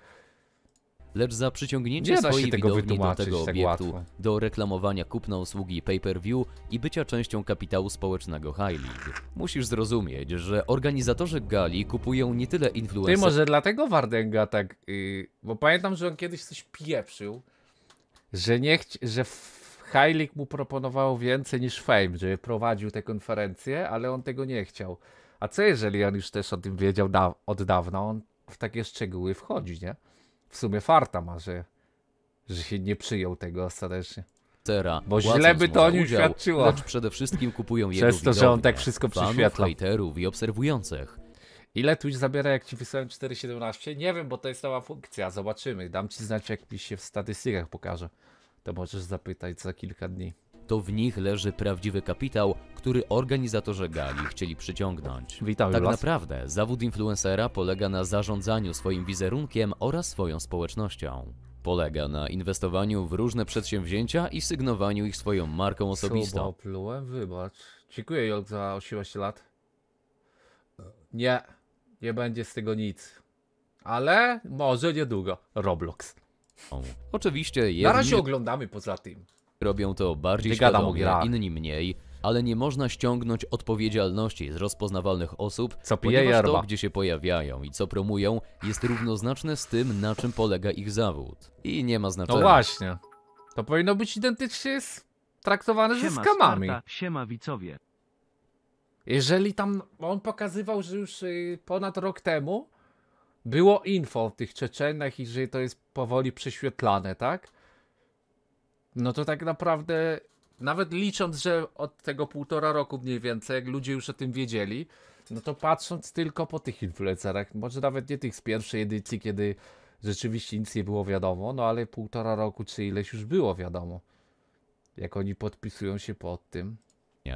Lecz za przyciągnięcie swojej widowni do tego obiektu, tak do reklamowania kupna usługi pay-per-view i bycia częścią kapitału społecznego High League. Musisz zrozumieć, że organizatorzy gali kupują nie tyle influencerów... Ty, może dlatego Wardęga tak... Yy, bo pamiętam, że on kiedyś coś pieprzył, że, nie chci, że High League mu proponowało więcej niż Fame, że prowadził te konferencje, ale on tego nie chciał. A co jeżeli on już też o tym wiedział da od dawna, on w takie szczegóły wchodzi, nie? W sumie farta ma, że, że się nie przyjął tego ostatecznie. Tera, bo źle by to o nim świadczyło. Lecz przede wszystkim kupują jego widownię. Przez to, że on tak wszystko przyświetla. Hejterów i obserwujących. Ile Twitch zabiera, jak ci wysłałem cztery siedemnaście? Nie wiem, bo to jest nowa funkcja. Zobaczymy. Dam ci znać, jak mi się w statystykach pokaże. To możesz zapytać za kilka dni. To w nich leży prawdziwy kapitał, który organizatorzy gali chcieli przyciągnąć. Witamy tak was. Naprawdę zawód influencera polega na zarządzaniu swoim wizerunkiem oraz swoją społecznością. Polega na inwestowaniu w różne przedsięwzięcia i sygnowaniu ich swoją marką osobistą. Suba oplułem, wybacz. Dziękuję, Jolk, za osiemnaście lat. Nie, nie będzie z tego nic. Ale może niedługo. Roblox. O, oczywiście jest. Na razie oglądamy poza tym. Robią to bardziej świadomie, inni mniej, ale nie można ściągnąć odpowiedzialności z rozpoznawalnych osób, co ponieważ to, gdzie się pojawiają i co promują, jest równoznaczne z tym, na czym polega ich zawód. I nie ma znaczenia. No właśnie. To powinno być identycznie traktowane ze skamami. Siema widzowie. Jeżeli tam on pokazywał, że już ponad rok temu było info o tych Czeczenach i że to jest powoli prześwietlane, tak? No to tak naprawdę, nawet licząc, że od tego półtora roku mniej więcej, jak ludzie już o tym wiedzieli, no to patrząc tylko po tych influencerach, może nawet nie tych z pierwszej edycji, kiedy rzeczywiście nic nie było wiadomo, no ale półtora roku czy ileś już było wiadomo, jak oni podpisują się pod tym.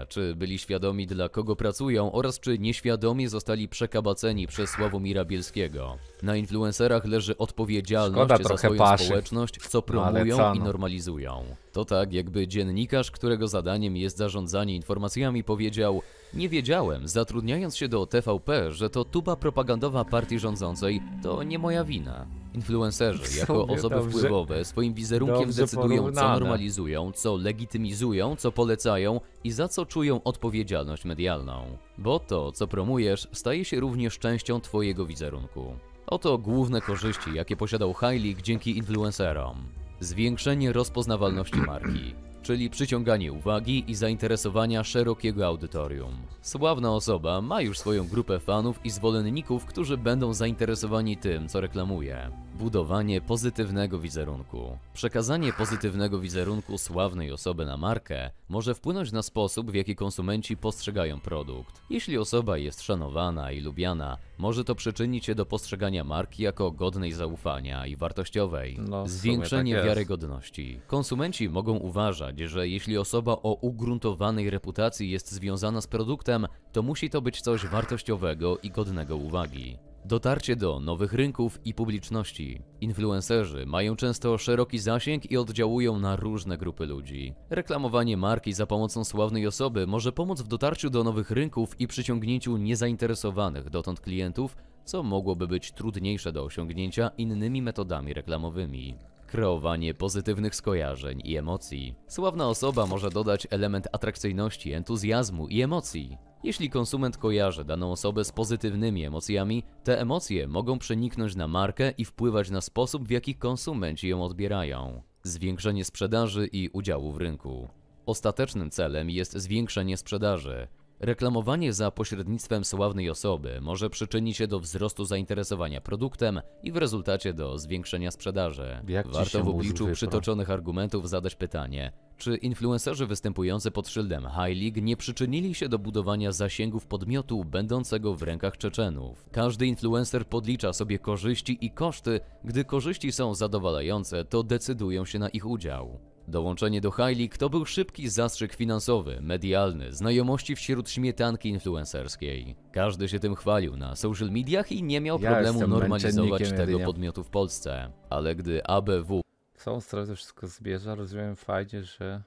Czy byli świadomi, dla kogo pracują, oraz czy nieświadomie zostali przekabaceni przez Sławomira Bielskiego. Na influencerach leży odpowiedzialność Szkoda za swoją paszy. społeczność, co promują no, i normalizują. To tak, jakby dziennikarz, którego zadaniem jest zarządzanie informacjami, powiedział: nie wiedziałem, zatrudniając się do T V P, że to tuba propagandowa partii rządzącej, to nie moja wina. Influencerzy jako osoby dobrze, wpływowe swoim wizerunkiem decydują, porównane. co normalizują, co legitymizują, co polecają i za co czują odpowiedzialność medialną. Bo to, co promujesz, staje się również częścią twojego wizerunku. Oto główne korzyści, jakie posiadał High League dzięki influencerom. Zwiększenie rozpoznawalności marki. czyli przyciąganie uwagi i zainteresowania szerokiego audytorium. Sławna osoba ma już swoją grupę fanów i zwolenników, którzy będą zainteresowani tym, co reklamuje. Budowanie pozytywnego wizerunku. Przekazanie pozytywnego wizerunku sławnej osoby na markę może wpłynąć na sposób, w jaki konsumenci postrzegają produkt. Jeśli osoba jest szanowana i lubiana, może to przyczynić się do postrzegania marki jako godnej zaufania i wartościowej. No, zwiększenie tak wiarygodności. Konsumenci mogą uważać, że jeśli osoba o ugruntowanej reputacji jest związana z produktem, to musi to być coś wartościowego i godnego uwagi. Dotarcie do nowych rynków i publiczności. Influencerzy mają często szeroki zasięg i oddziałują na różne grupy ludzi. Reklamowanie marki za pomocą sławnej osoby może pomóc w dotarciu do nowych rynków i przyciągnięciu niezainteresowanych dotąd klientów, co mogłoby być trudniejsze do osiągnięcia innymi metodami reklamowymi. Kreowanie pozytywnych skojarzeń i emocji. Sławna osoba może dodać element atrakcyjności, entuzjazmu i emocji. Jeśli konsument kojarzy daną osobę z pozytywnymi emocjami, te emocje mogą przeniknąć na markę i wpływać na sposób, w jaki konsumenci ją odbierają. Zwiększenie sprzedaży i udziału w rynku. Ostatecznym celem jest zwiększenie sprzedaży. Reklamowanie za pośrednictwem sławnej osoby może przyczynić się do wzrostu zainteresowania produktem i w rezultacie do zwiększenia sprzedaży. Jak Warto w obliczu przytoczonych argumentów zadać pytanie, czy influencerzy występujący pod szyldem High League nie przyczynili się do budowania zasięgów podmiotu będącego w rękach Czeczenów? Każdy influencer podlicza sobie korzyści i koszty, gdy korzyści są zadowalające, to decydują się na ich udział. Dołączenie do High League to był szybki zastrzyk finansowy, medialny, znajomości wśród śmietanki influencerskiej. Każdy się tym chwalił na social mediach i nie miał ja problemu normalizować tego jedynie. podmiotu w Polsce. Ale gdy A B W... Całą stronę to wszystko zbierza, rozumiem fajnie, że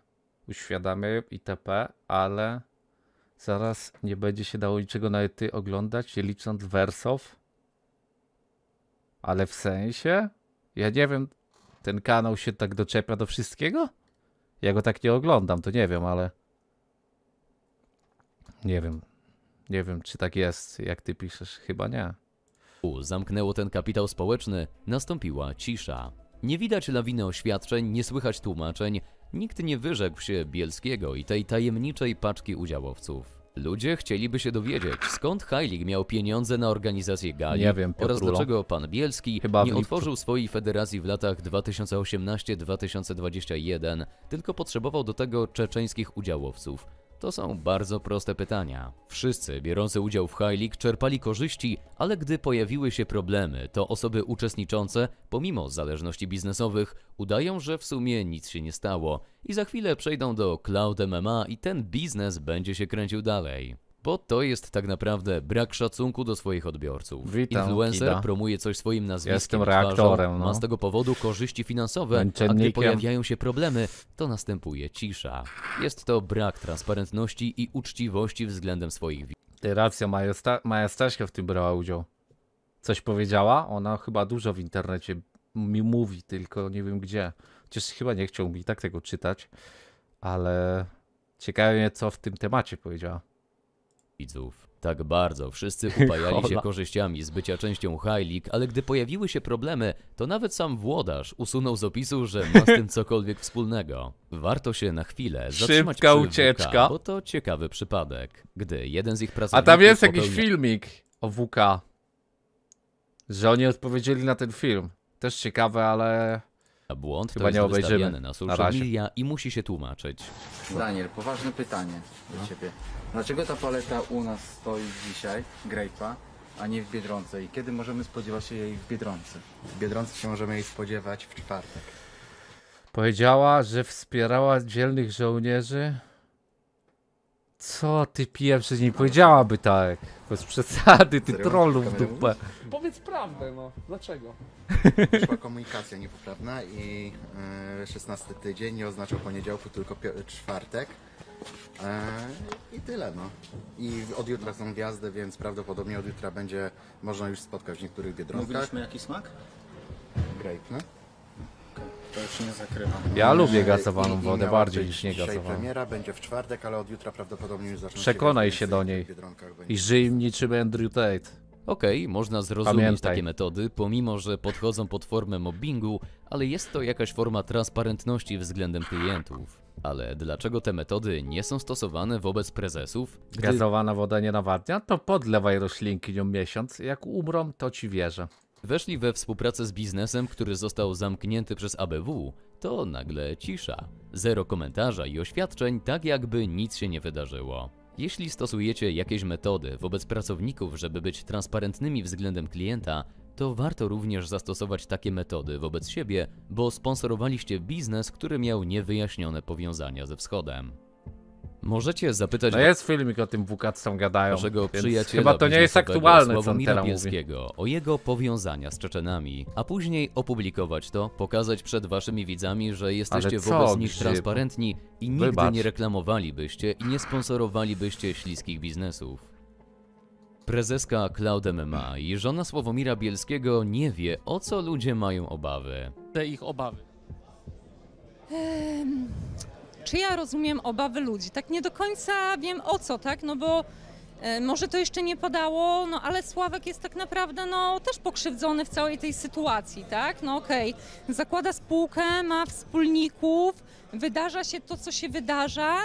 uświadamiają itp., ale zaraz nie będzie się dało niczego na ty oglądać, nie licząc wersów. Ale w sensie? Ja nie wiem... Ten kanał się tak doczepia do wszystkiego? Ja go tak nie oglądam, to nie wiem, ale... Nie wiem. Nie wiem, czy tak jest, jak ty piszesz. Chyba nie. U zamknęło ten kapitał społeczny, nastąpiła cisza. Nie widać lawiny oświadczeń, nie słychać tłumaczeń. Nikt nie wyrzekł się Bielskiego i tej tajemniczej paczki udziałowców. Ludzie chcieliby się dowiedzieć, skąd High League miał pieniądze na organizację gali nie wiem, oraz dlaczego pan Bielski Chyba nie otworzył swojej federacji w latach dwa tysiące osiemnastego do dwa tysiące dwudziestego pierwszego, tylko potrzebował do tego czeczeńskich udziałowców. To są bardzo proste pytania. Wszyscy biorący udział w High League czerpali korzyści, ale gdy pojawiły się problemy, to osoby uczestniczące, pomimo zależności biznesowych, udają, że w sumie nic się nie stało i za chwilę przejdą do Clout M M A i ten biznes będzie się kręcił dalej. Bo to jest tak naprawdę brak szacunku do swoich odbiorców. Witam, Influencer Kida. promuje coś swoim nazwiskiem, Jestem reaktorem, twarzą, no. ma z tego powodu korzyści finansowe, a gdy pojawiają się problemy, to następuje cisza. Jest to brak transparentności i uczciwości względem swoich widzów. Ty racja, Maja, Sta Maja Staśka w tym brała udział. Coś powiedziała? Ona chyba dużo w internecie mi mówi, tylko nie wiem gdzie. Chociaż chyba nie chciał mi tak tego czytać, ale ciekawie co w tym temacie powiedziała. Widzów. Tak bardzo wszyscy upajali się korzyściami z bycia częścią High League, ale gdy pojawiły się problemy, to nawet sam włodarz usunął z opisu, że ma z tym cokolwiek wspólnego. Warto się na chwilę zatrzymać Szybka przy ucieczka. W K, bo to ciekawy przypadek, gdy jeden z ich pracowników... A tam jest popełnia... jakiś filmik o W K, że oni odpowiedzieli na ten film. Też ciekawe, ale... A błąd Chyba to jest nie obejrzymy na social media i musi się tłumaczyć. Daniel, poważne pytanie do no. ciebie. Dlaczego ta paleta u nas stoi dzisiaj, Grape'a, a nie w Biedronce? I kiedy możemy spodziewać się jej w Biedronce? W Biedronce się możemy jej spodziewać w czwartek. Powiedziała, że wspierała dzielnych żołnierzy. Co ty pijesz, że nie powiedziałaby tak. Bez przesady, ty trollu w dupę. Powiedz prawdę, no. Dlaczego? Wyszła komunikacja niepoprawna i yy, szesnasty tydzień nie oznaczał poniedziałku, tylko czwartek. Yy, I tyle, no. I od jutra są gwiazdy, więc prawdopodobnie od jutra będzie można już spotkać w niektórych Biedronkach. Mówiliśmy jaki smak? Grape, no. To już nie zakrywam. Ja lubię gazowaną I, wodę i bardziej niż nie gazowaną. Premiera będzie w czwartek, ale od jutra prawdopodobnie już zacznie. Przekonaj się do niej. I żyj niczym Andrew Tate. Okej, okay, można zrozumieć Pamiętaj. takie metody, pomimo że podchodzą pod formę mobbingu, ale jest to jakaś forma transparentności względem klientów. Ale dlaczego te metody nie są stosowane wobec prezesów? Gdy... Gazowana woda nie nawadnia? To podlewaj roślinki nią miesiąc. Jak umrą, to ci wierzę. Weszli we współpracę z biznesem, który został zamknięty przez A B W, to nagle cisza. Zero komentarza i oświadczeń, tak jakby nic się nie wydarzyło. Jeśli stosujecie jakieś metody wobec pracowników, żeby być transparentnymi względem klienta, to warto również zastosować takie metody wobec siebie, bo sponsorowaliście biznes, który miał niewyjaśnione powiązania ze wschodem. Możecie zapytać... No jest filmik o tym W K, co gadają, naszego przyjaciela chyba to nie jest aktualne, co Sławomira Bielskiego o jego powiązania z Czeczenami, a później opublikować to, pokazać przed waszymi widzami, że jesteście co, wobec nich grzyb. transparentni i nigdy Wybacz. nie reklamowalibyście i nie sponsorowalibyście śliskich biznesów. Prezeska Clout M M A i żona Sławomira Bielskiego nie wie, o co ludzie mają obawy. Te ich obawy. Um, czy ja rozumiem obawy ludzi? Tak nie do końca wiem, o co, tak? No bo e, może to jeszcze nie padało, no ale Sławek jest tak naprawdę no, też pokrzywdzony w całej tej sytuacji, tak? No okej, okay. Zakłada spółkę, ma wspólników, wydarza się to, co się wydarza.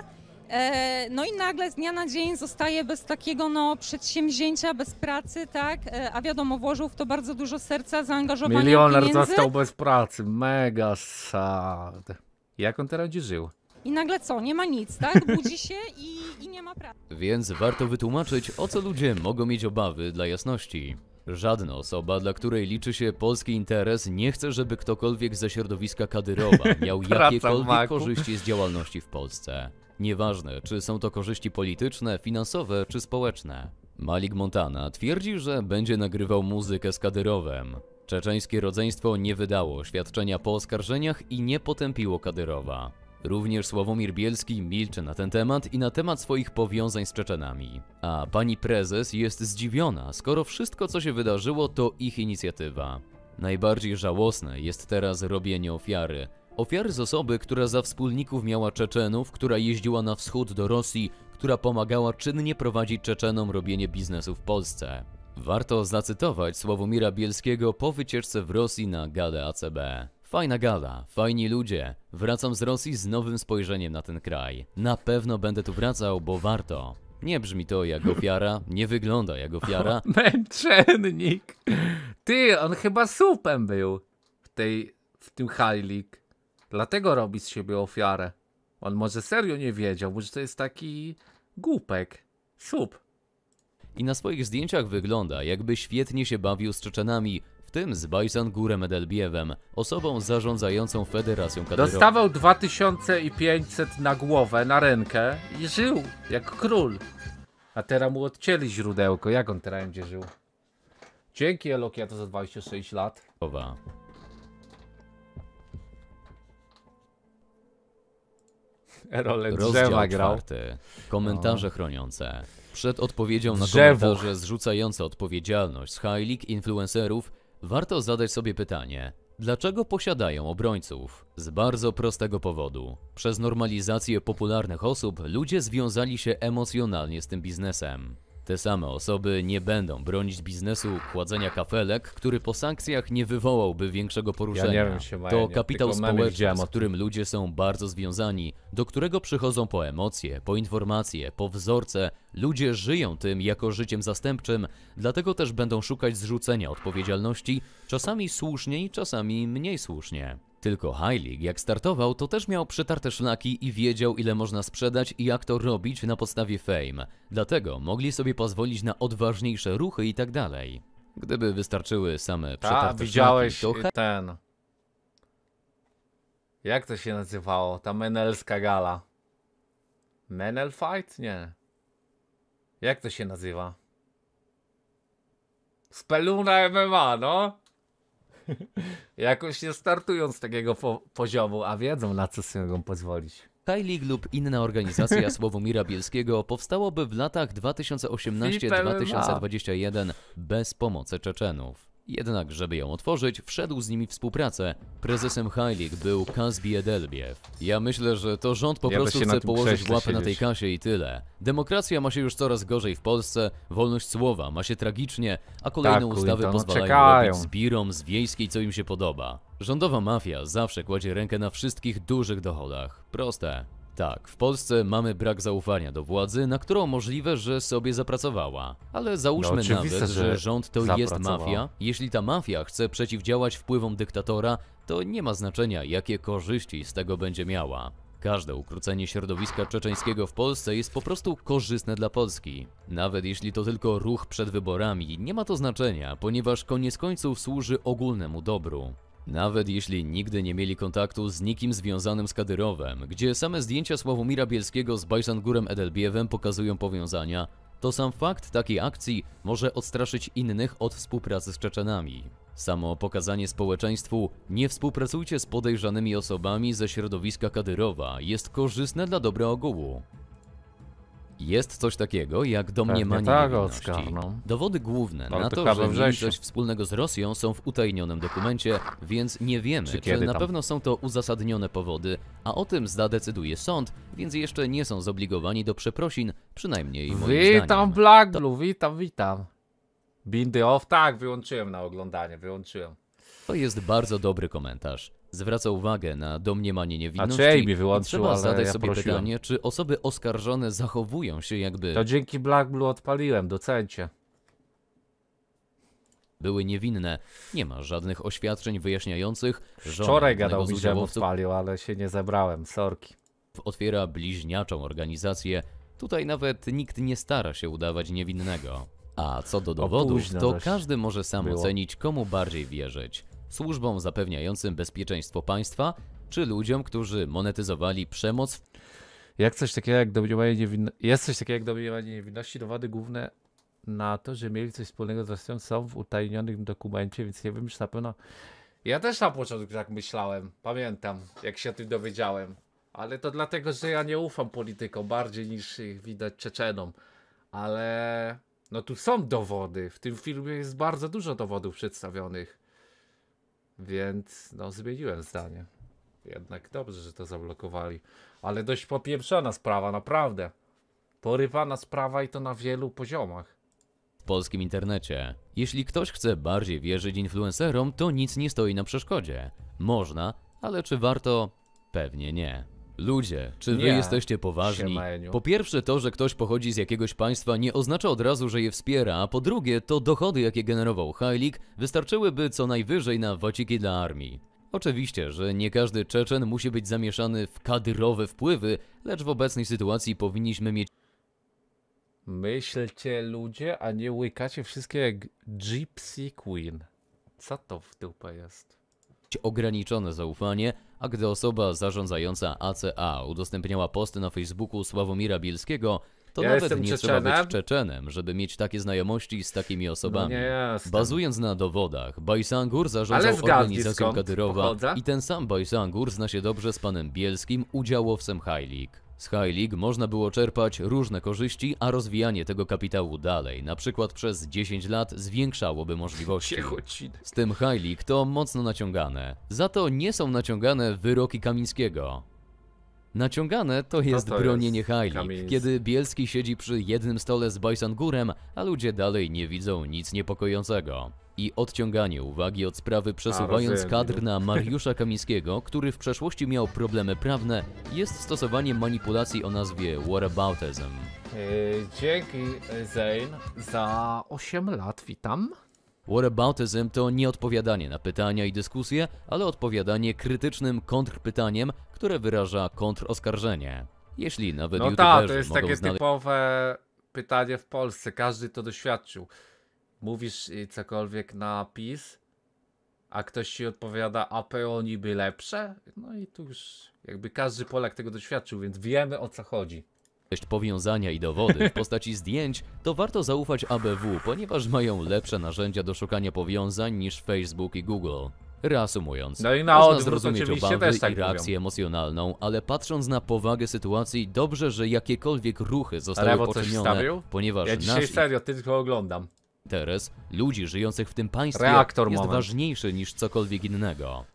No i nagle z dnia na dzień zostaje bez takiego no, przedsięwzięcia, bez pracy, tak? A wiadomo, włożył w to bardzo dużo serca, zaangażowania, milioner pieniędzy. Został bez pracy, mega sad. Jak on teraz żył? I nagle co? Nie ma nic, tak? Budzi się i, i nie ma pracy. Więc warto wytłumaczyć, o co ludzie mogą mieć obawy dla jasności. Żadna osoba, dla której liczy się polski interes, nie chce, żeby ktokolwiek ze środowiska Kadyrowa miał jakiekolwiek korzyści z działalności w Polsce. Nieważne, czy są to korzyści polityczne, finansowe czy społeczne. Malik Montana twierdzi, że będzie nagrywał muzykę z Kadyrowem. Czeczeńskie rodzeństwo nie wydało oświadczenia po oskarżeniach i nie potępiło Kadyrowa. Również Sławomir Bielski milczy na ten temat i na temat swoich powiązań z Czeczenami. A pani prezes jest zdziwiona, skoro wszystko, co się wydarzyło, to ich inicjatywa. Najbardziej żałosne jest teraz robienie ofiary. Ofiary z osoby, która za wspólników miała Czeczenów, która jeździła na wschód do Rosji, która pomagała czynnie prowadzić Czeczenom robienie biznesu w Polsce. Warto zacytować Sławomira Bielskiego po wycieczce w Rosji na galę A C B. Fajna gala, fajni ludzie. Wracam z Rosji z nowym spojrzeniem na ten kraj. Na pewno będę tu wracał, bo warto. Nie brzmi to jak ofiara, nie wygląda jak ofiara. Męczennik! Ty, on chyba supem był w tej, w tym High League. Dlatego robi z siebie ofiarę. On może serio nie wiedział, bo to jest taki głupek. Słup. I na swoich zdjęciach wygląda, jakby świetnie się bawił z Czeczenami, w tym z Bajsangurem Edelbiewem, osobą zarządzającą Federacją Kadyrowa. Dostawał dwa tysiące pięćset na głowę, na rękę i żył jak król. A teraz mu odcięli źródełko. Jak on teraz będzie żył? Dzięki Elokia to za dwadzieścia sześć lat. Owa. Rozdział czwarty. Komentarze chroniące. Przed odpowiedzią na komentarze zrzucające odpowiedzialność z High League influencerów warto zadać sobie pytanie, dlaczego posiadają obrońców? Z bardzo prostego powodu. Przez normalizację popularnych osób ludzie związali się emocjonalnie z tym biznesem. Te same osoby nie będą bronić biznesu kładzenia kafelek, który po sankcjach nie wywołałby większego poruszenia. Ja nie wiem, się maja, to kapitał społeczny, z którym ludzie są bardzo związani, do którego przychodzą po emocje, po informacje, po wzorce. Ludzie żyją tym jako życiem zastępczym, dlatego też będą szukać zrzucenia odpowiedzialności, czasami słusznie i czasami mniej słusznie. Tylko High League, jak startował, to też miał przetarte szlaki i wiedział, ile można sprzedać i jak to robić na podstawie fame. Dlatego mogli sobie pozwolić na odważniejsze ruchy i tak dalej. Gdyby wystarczyły same przetarte szlaki, widziałeś to... ten... Jak to się nazywało? Ta menelska gala. Menel Fight? Nie. Jak to się nazywa? Speluna M M A, no. Jakoś nie startują z takiego po poziomu, a wiedzą, na co sobie mogą pozwolić. High League lub inna organizacja Sławomira Bielskiego powstałoby w latach dwa tysiące osiemnastego do dwa tysiące dwudziestego pierwszego bez pomocy Czeczenów. Jednak, żeby ją otworzyć, wszedł z nimi w współpracę. Prezesem High League był Kasbi Edelbiев. Ja myślę, że to rząd po ja prostu chce położyć łapę siedzieć. na tej kasie i tyle. Demokracja ma się już coraz gorzej w Polsce, wolność słowa ma się tragicznie, a kolejne tak, ustawy pozwalają robić zbirom z wiejskiej, co im się podoba. Rządowa mafia zawsze kładzie rękę na wszystkich dużych dochodach. Proste. Tak, w Polsce mamy brak zaufania do władzy, na którą możliwe, że sobie zapracowała. Ale załóżmy no, nawet, że rząd to jest mafia. Jeśli ta mafia chce przeciwdziałać wpływom dyktatora, to nie ma znaczenia, jakie korzyści z tego będzie miała. Każde ukrócenie środowiska czeczeńskiego w Polsce jest po prostu korzystne dla Polski. Nawet jeśli to tylko ruch przed wyborami, nie ma to znaczenia, ponieważ koniec końców służy ogólnemu dobru. Nawet jeśli nigdy nie mieli kontaktu z nikim związanym z Kadyrowem, gdzie same zdjęcia Sławomira Bielskiego z Bajsangurem Edelbiewem pokazują powiązania, to sam fakt takiej akcji może odstraszyć innych od współpracy z Czeczenami. Samo pokazanie społeczeństwu nie współpracujcie z podejrzanymi osobami ze środowiska Kadyrowa jest korzystne dla dobra ogółu. Jest coś takiego jak domniemanie niewinności. Dowody główne na to, że mieli coś wspólnego z Rosją są w utajenionym dokumencie, więc nie wiemy, czy na pewno są to uzasadnione powody, a o tym zadecyduje sąd, więc jeszcze nie są zobligowani do przeprosin, przynajmniej moim zdaniem. Witam Black Blue, witam, witam. Bindy off, tak, wyłączyłem na oglądanie, wyłączyłem. To jest bardzo dobry komentarz. Zwraca uwagę na domniemanie niewinności. A mi wyłączył, trzeba zadać ja sobie prosiłem. pytanie, czy osoby oskarżone zachowują się jakby... To dzięki Black Blue odpaliłem, docencie. Były niewinne. Nie ma żadnych oświadczeń wyjaśniających. Wczoraj gadał mi, że odpalił, ale się nie zebrałem, sorki. Otwiera bliźniaczą organizację. Tutaj nawet nikt nie stara się udawać niewinnego. A co do dowodów, to każdy może sam było. ocenić, komu bardziej wierzyć. Służbom zapewniającym bezpieczeństwo państwa, czy ludziom, którzy monetyzowali przemoc. Jak coś takiego jak domniemanie niewinności, jest coś takiego jak domniemanie niewinności, dowody główne na to, że mieli coś wspólnego z Rosją są w utajenionym dokumencie, więc nie wiem, czy na pewno... Ja też na początku tak myślałem, pamiętam, jak się o tym dowiedziałem. Ale to dlatego, że ja nie ufam politykom bardziej niż ich widać Czeczenom. Ale... No tu są dowody, w tym filmie jest bardzo dużo dowodów przedstawionych. Więc no zmieniłem zdanie. Jednak dobrze, że to zablokowali. Ale dość popieprzona sprawa, naprawdę. Porywana sprawa i to na wielu poziomach. W polskim internecie. Jeśli ktoś chce bardziej wierzyć influencerom, to nic nie stoi na przeszkodzie. Można, ale czy warto? Pewnie nie. Ludzie, czy wy nie. jesteście poważni? Siemeniu. Po pierwsze to, że ktoś pochodzi z jakiegoś państwa nie oznacza od razu, że je wspiera, a po drugie to dochody, jakie generował High League wystarczyłyby co najwyżej na waciki dla armii. Oczywiście, że nie każdy Czeczen musi być zamieszany w kadyrowe wpływy, lecz w obecnej sytuacji powinniśmy mieć... Myślcie ludzie, a nie łykacie wszystkie jak Gypsy Queen. Co to w dupę jest? Ograniczone zaufanie, a gdy osoba zarządzająca A C A udostępniała posty na Facebooku Sławomira Bielskiego, to ja nawet nie Czeczenem. trzeba być Czeczenem, żeby mieć takie znajomości z takimi osobami. No bazując na dowodach, Bajsangur zarządzał organizacją Kadyrowa pochodza? i ten sam Bajsangur zna się dobrze z panem Bielskim, udziałowcem High League. Z High League można było czerpać różne korzyści, a rozwijanie tego kapitału dalej, na przykład przez dziesięć lat, zwiększałoby możliwości. Z tym High League to mocno naciągane. Za to nie są naciągane wyroki Kamińskiego. Naciągane to jest to to bronienie jest High League, Kamiński. kiedy Bielski siedzi przy jednym stole z Bajsangurem, a ludzie dalej nie widzą nic niepokojącego. I odciąganie uwagi od sprawy, przesuwając kadr na Mariusza Kamińskiego, który w przeszłości miał problemy prawne, jest stosowaniem manipulacji o nazwie whataboutism. Dzięki, Zain, za osiem lat, witam. Whataboutism to nie odpowiadanie na pytania i dyskusje, ale odpowiadanie krytycznym kontrpytaniem, które wyraża kontroskarżenie. Jeśli nawet no tak, to jest takie znaleźć... typowe pytanie w Polsce, każdy to doświadczył. Mówisz cokolwiek na PiS, a ktoś ci odpowiada, a P O niby lepsze? No i tu już jakby każdy Polak tego doświadczył, więc wiemy o co chodzi. Powiązania i dowody w postaci zdjęć, to warto zaufać A B W, ponieważ mają lepsze narzędzia do szukania powiązań niż Facebook i Google. Reasumując, no i na można odwrót, zrozumieć obawy tak i reakcję mówią. emocjonalną, ale patrząc na powagę sytuacji, dobrze, że jakiekolwiek ruchy zostały poczynione, ponieważ ja dzisiaj nasi... serio tylko oglądam. Interes ludzi żyjących w tym państwie Reaktor jest moment. ważniejszy niż cokolwiek innego.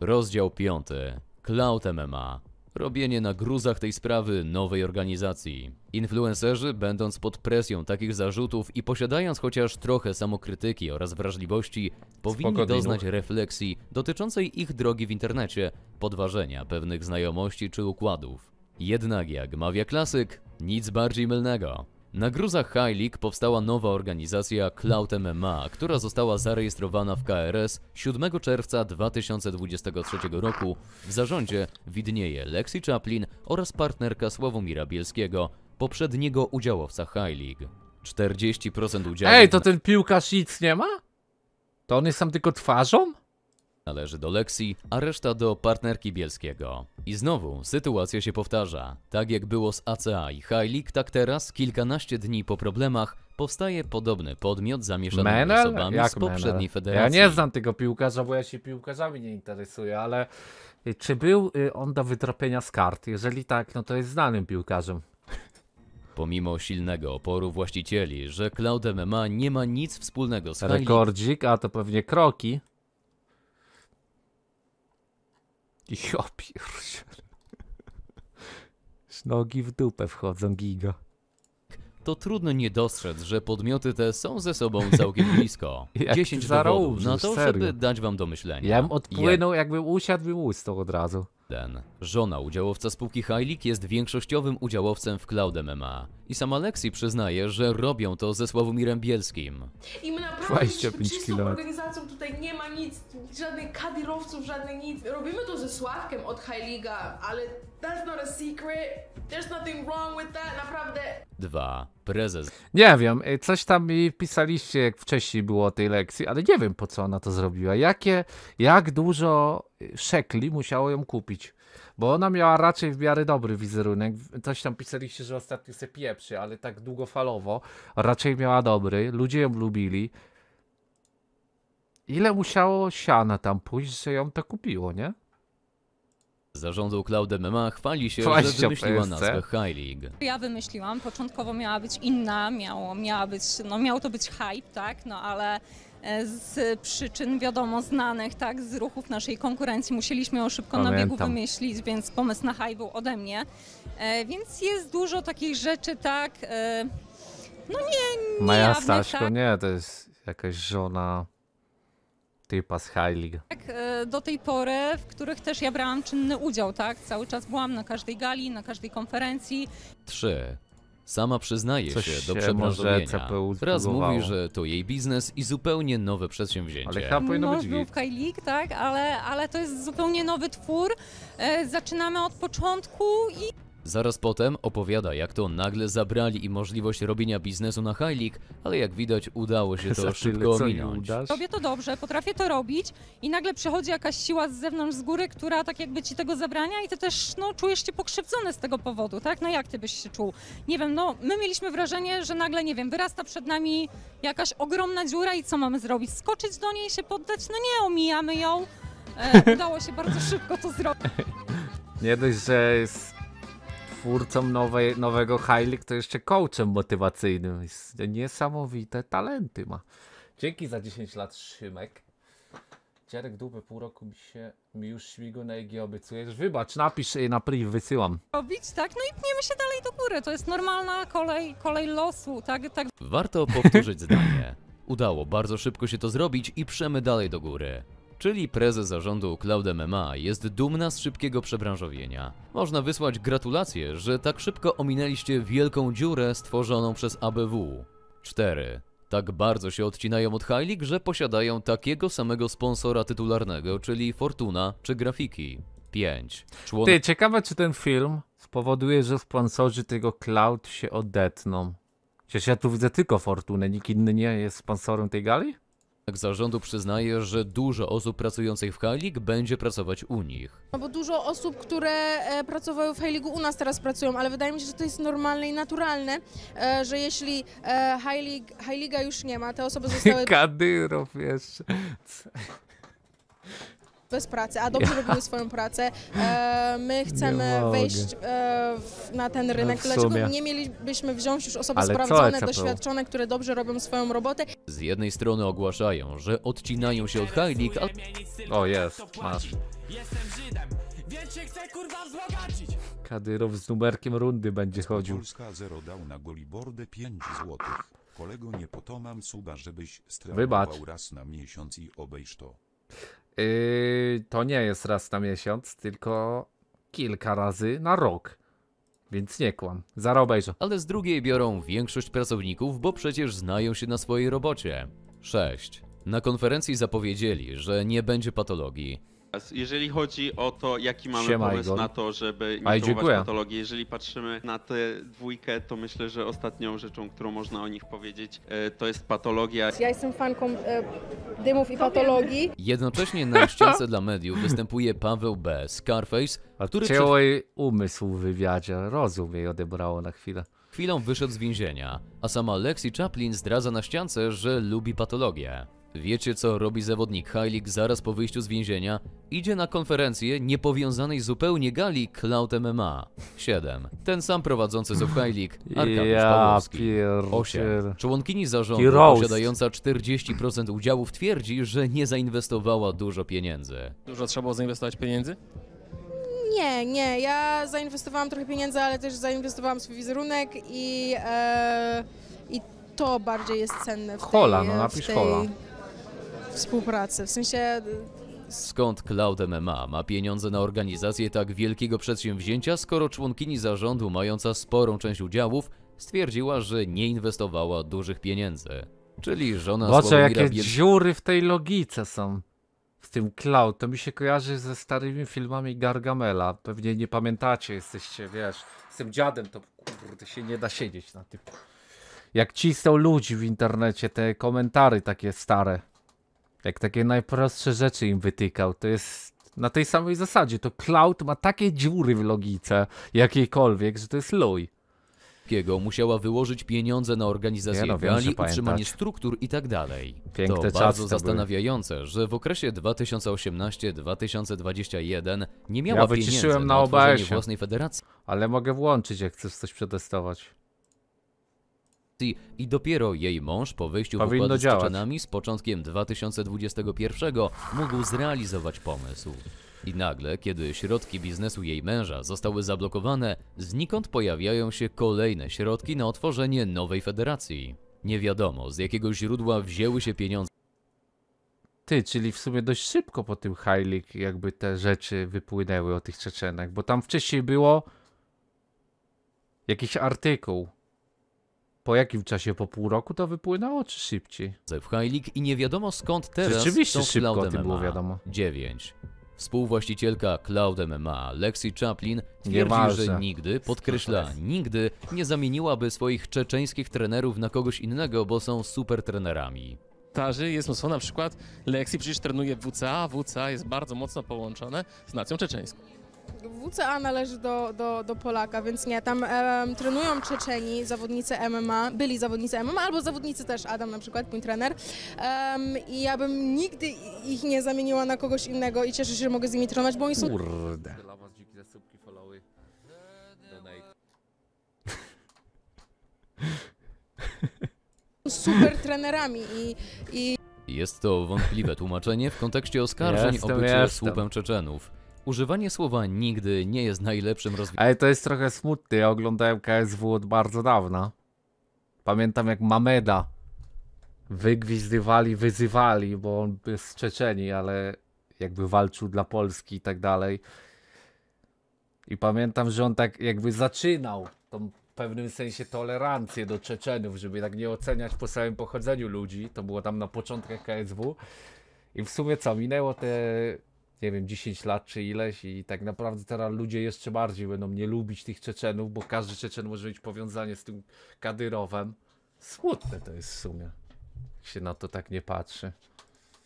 Rozdział piąty. Clout M M A. robienie na gruzach tej sprawy nowej organizacji. Influencerzy, będąc pod presją takich zarzutów i posiadając chociaż trochę samokrytyki oraz wrażliwości, powinni Spoko, doznać dinuch. refleksji dotyczącej ich drogi w internecie, podważenia pewnych znajomości czy układów. Jednak jak mawia klasyk, nic bardziej mylnego. Na gruzach High League powstała nowa organizacja Clout M M A, która została zarejestrowana w K R S siódmego czerwca dwa tysiące dwudziestego trzeciego roku. W zarządzie widnieje Lexy Chaplin oraz partnerka Sławomira Bielskiego, poprzedniego udziałowca High League. czterdzieści procent udziału... Ej, to ten piłkarz nic nie ma? To on jest sam tylko twarzą? Należy do Lexi, a reszta do partnerki Bielskiego. I znowu sytuacja się powtarza. Tak jak było z A C A i High League, tak teraz, kilkanaście dni po problemach, powstaje podobny podmiot zamieszany Menel? osobami jak z poprzedniej Menel? federacji. Ja nie znam tego piłkarza, bo ja się piłkarzami nie interesuję, ale czy był on do wytropienia z kart? Jeżeli tak, no to jest znanym piłkarzem. Pomimo silnego oporu właścicieli, że Clout M M A nie ma nic wspólnego z High League... Rekordzik, a to pewnie kroki. Ja pierdzielę. Nogi w dupę wchodzą, giga. To trudno nie dostrzec, że podmioty te są ze sobą całkiem blisko. dziesięć dowodów na to, serio? żeby dać wam do myślenia. Ja bym odpłynął, Je... jakbym usiadł, bym ustał od razu. Ten. Żona udziałowca spółki High League jest większościowym udziałowcem w Clout M M A. I sama Lexi przyznaje, że robią to ze Sławomirem Bielskim. I my naprawdę z tą organizacją tutaj nie ma nic, żadnych kadirowców, żadnych nic. Robimy to ze Sławkiem od High League'a, ale that's not a secret, there's nothing wrong with that, naprawdę. Dwa. Prezes. Nie wiem, coś tam mi pisaliście, jak wcześniej było o tej lekcji, ale nie wiem, po co ona to zrobiła. Jakie, jak dużo szekli musiało ją kupić, bo ona miała raczej w miarę dobry wizerunek. Coś tam pisaliście, że ostatnio se pieprzy, ale tak długofalowo raczej miała dobry, ludzie ją lubili. Ile musiało siana tam pójść, że ją to kupiło, nie? Zarządu Clout M M A chwali się, Właśnie że wymyśliła nazwę High League. Ja wymyśliłam, początkowo miała być inna, miało, miała być, no miał to być hype, tak, no ale z przyczyn wiadomo znanych, tak, z ruchów naszej konkurencji musieliśmy ją szybko Pamiętam. na biegu wymyślić, więc pomysł na hype był ode mnie. E, więc jest dużo takich rzeczy, tak, e, no nie, nie Maja Staśka, tak. nie, to jest jakaś żona... Tak, do tej pory, w których też ja brałam czynny udział, tak? Cały czas byłam na każdej gali, na każdej konferencji. trzy. Sama przyznaje się, się do przebranżowienia. Raz mówi, że to jej biznes i zupełnie nowe przedsięwzięcie. Ale chyba powinno być był w High League, tak? Ale, ale to jest zupełnie nowy twór. E, zaczynamy od początku i... Zaraz potem opowiada, jak to nagle zabrali i możliwość robienia biznesu na High League, ale jak widać udało się to szybko ominąć. Robię to dobrze, potrafię to robić i nagle przychodzi jakaś siła z zewnątrz, z góry, która tak jakby ci tego zabrania i ty też no, czujesz się pokrzywdzony z tego powodu, tak? No jak ty byś się czuł? Nie wiem, no my mieliśmy wrażenie, że nagle, nie wiem, wyrasta przed nami jakaś ogromna dziura i co mamy zrobić? Skoczyć do niej, się poddać? No nie, omijamy ją. E, udało się bardzo szybko to zrobić. Nie dość, że jest... twórcą nowej, nowego High League, to jeszcze coachem motywacyjnym. Niesamowite talenty ma. Dzięki za dziesięć lat, Szymek. Dziarek dupy, pół roku mi się mi już śmigu na E G obiecujesz. Wybacz, napisz na priv, wysyłam. Robić, tak? No i pniemy się dalej do góry. To jest normalna kolej, kolej losu, tak? tak. Warto powtórzyć zdanie. Udało bardzo szybko się to zrobić i przemy dalej do góry. Czyli prezes zarządu Clout M M A jest dumna z szybkiego przebranżowienia. Można wysłać gratulacje, że tak szybko ominęliście wielką dziurę stworzoną przez A B W. cztery. Tak bardzo się odcinają od High League, że posiadają takiego samego sponsora tytularnego, czyli Fortuna czy Grafiki. pięć. Człon... Ty, ciekawe czy ten film spowoduje, że sponsorzy tego Clout się odetną. Przecież ja tu widzę tylko Fortunę, nikt inny nie jest sponsorem tej gali? Zarządu przyznaje, że dużo osób pracujących w High League będzie pracować u nich. No bo dużo osób, które pracowały w High League u nas teraz pracują, ale wydaje mi się, że to jest normalne i naturalne, że jeśli High League, High League'a już nie ma, te osoby zostały... Kadyrov jeszcze... bez pracy, a dobrze ja. robiły swoją pracę. E, my chcemy wejść e, w, na ten rynek. No dlaczego nie mielibyśmy wziąć już osoby Ale sprawdzone, doświadczone, które dobrze robią swoją robotę? Z jednej strony ogłaszają, że odcinają się od High League, a... O, jest, masz. Jestem Żydem, więc się chce kurwa wzbogacić. Kadyrov z numerkiem rundy będzie chodził. Polska zero dał na golibordę pięć złotych. Kolego, nie potomam suba, żebyś streamował raz na miesiąc i obejrz to. Yy, to nie jest raz na miesiąc, tylko kilka razy na rok. Więc nie kłam, zaraz obejrzę. Ale z drugiej biorą większość pracowników, bo przecież znają się na swojej robocie. sześć. Na konferencji zapowiedzieli, że nie będzie patologii. Jeżeli chodzi o to, jaki mamy Siema, pomysł Igor. na to, żeby imitować patologię, jeżeli patrzymy na tę dwójkę, to myślę, że ostatnią rzeczą, którą można o nich powiedzieć, to jest patologia. Ja jestem fanką e, dymów i patologii. Jednocześnie na ściance dla mediów występuje Paweł B. Scarface, który przed... umysł w wywiadzie, rozum jej odebrało na chwilę. Chwilą wyszedł z więzienia, a sama Lexy Chaplin zdradza na ściance, że lubi patologię. Wiecie, co robi zawodnik High League zaraz po wyjściu z więzienia? Idzie na konferencję niepowiązanej zupełnie gali Clout M M A. siedem. Ten sam prowadzący z High League, Arkadiusz ja, Bałowski. osiem. Członkini zarządu posiadająca czterdzieści procent udziałów twierdzi, że nie zainwestowała dużo pieniędzy. Dużo trzeba było zainwestować pieniędzy? Nie, nie. Ja zainwestowałam trochę pieniędzy, ale też zainwestowałam swój wizerunek i, e, i to bardziej jest cenne w tej, hola, no napisz w tej... hola. Współpracy, w sensie... Skąd Clout M M A ma pieniądze na organizację tak wielkiego przedsięwzięcia, skoro członkini zarządu mająca sporą część udziałów stwierdziła, że nie inwestowała dużych pieniędzy? Czyli żona Sławomira Bielskiego... Boże, jakie Biel... dziury w tej logice są. W tym Clout, to mi się kojarzy ze starymi filmami Gargamela. Pewnie nie pamiętacie, jesteście, wiesz, z tym dziadem, to kurde się nie da siedzieć na tym. Jak cisną ludzi w internecie, te komentary takie stare. Jak takie najprostsze rzeczy im wytykał, to jest na tej samej zasadzie. To Clout ma takie dziury w logice jakiejkolwiek, że to jest loj. Musiała wyłożyć pieniądze na organizację no, gali, wiem, utrzymanie struktur i tak dalej. Piękne to bardzo to zastanawiające, były. że w okresie dwa tysiące osiemnasty do dwa tysiące dwudziestego pierwszego nie miała ja pieniędzy na, na utworzenie własnej federacji. Ale mogę włączyć, jak chcesz coś przetestować. I dopiero jej mąż po wyjściu w układ z Czeczenami z początkiem dwa tysiące dwudziestego pierwszego mógł zrealizować pomysł. I nagle, kiedy środki biznesu jej męża zostały zablokowane, znikąd pojawiają się kolejne środki na otworzenie nowej federacji. Nie wiadomo, z jakiego źródła wzięły się pieniądze. Ty, czyli w sumie dość szybko po tym High League jakby te rzeczy wypłynęły o tych Czeczenach, bo tam wcześniej było jakiś artykuł. Po jakim czasie? Po pół roku to wypłynęło, czy szybciej? W High League i nie wiadomo skąd teraz Rzeczywiście szybko Cloud M M A. Było wiadomo. dziewięć. Współwłaścicielka Clout M M A, Lexy Chaplin, twierdzi, że nigdy, podkreśla, nigdy nie zamieniłaby swoich czeczeńskich trenerów na kogoś innego, bo są super trenerami. Jest mnóstwo, na przykład Lexy przecież trenuje W C A, W C A jest bardzo mocno połączone z nacją czeczeńską. W C A należy do, do, do Polaka, więc nie, tam um, trenują Czeczeni, zawodnicy M M A, byli zawodnicy M M A, albo zawodnicy też, Adam na przykład, mój trener. Um, I ja bym nigdy ich nie zamieniła na kogoś innego i cieszę się, że mogę z nimi trenować, bo oni są... Kurde. super trenerami i... i... Jest to wątpliwe tłumaczenie w kontekście oskarżeń o bycie słupem Czeczenów. Używanie słowa nigdy nie jest najlepszym rozwiązaniem. Ale to jest trochę smutne. Ja oglądałem K S W od bardzo dawna. Pamiętam, jak Mameda wygwizdywali, wyzywali, bo on był z Czeczeni, ale jakby walczył dla Polski i tak dalej. I pamiętam, że on tak jakby zaczynał tą w pewnym sensie tolerancję do Czeczenów, żeby tak nie oceniać po samym pochodzeniu ludzi. To było tam na początkach K S W. I w sumie co? Minęło te... nie wiem, dziesięć lat czy ileś i tak naprawdę teraz ludzie jeszcze bardziej będą nie lubić tych Czeczenów, bo każdy Czeczen może mieć powiązanie z tym Kadyrowem. Smutne to jest w sumie, jak się na to tak nie patrzy.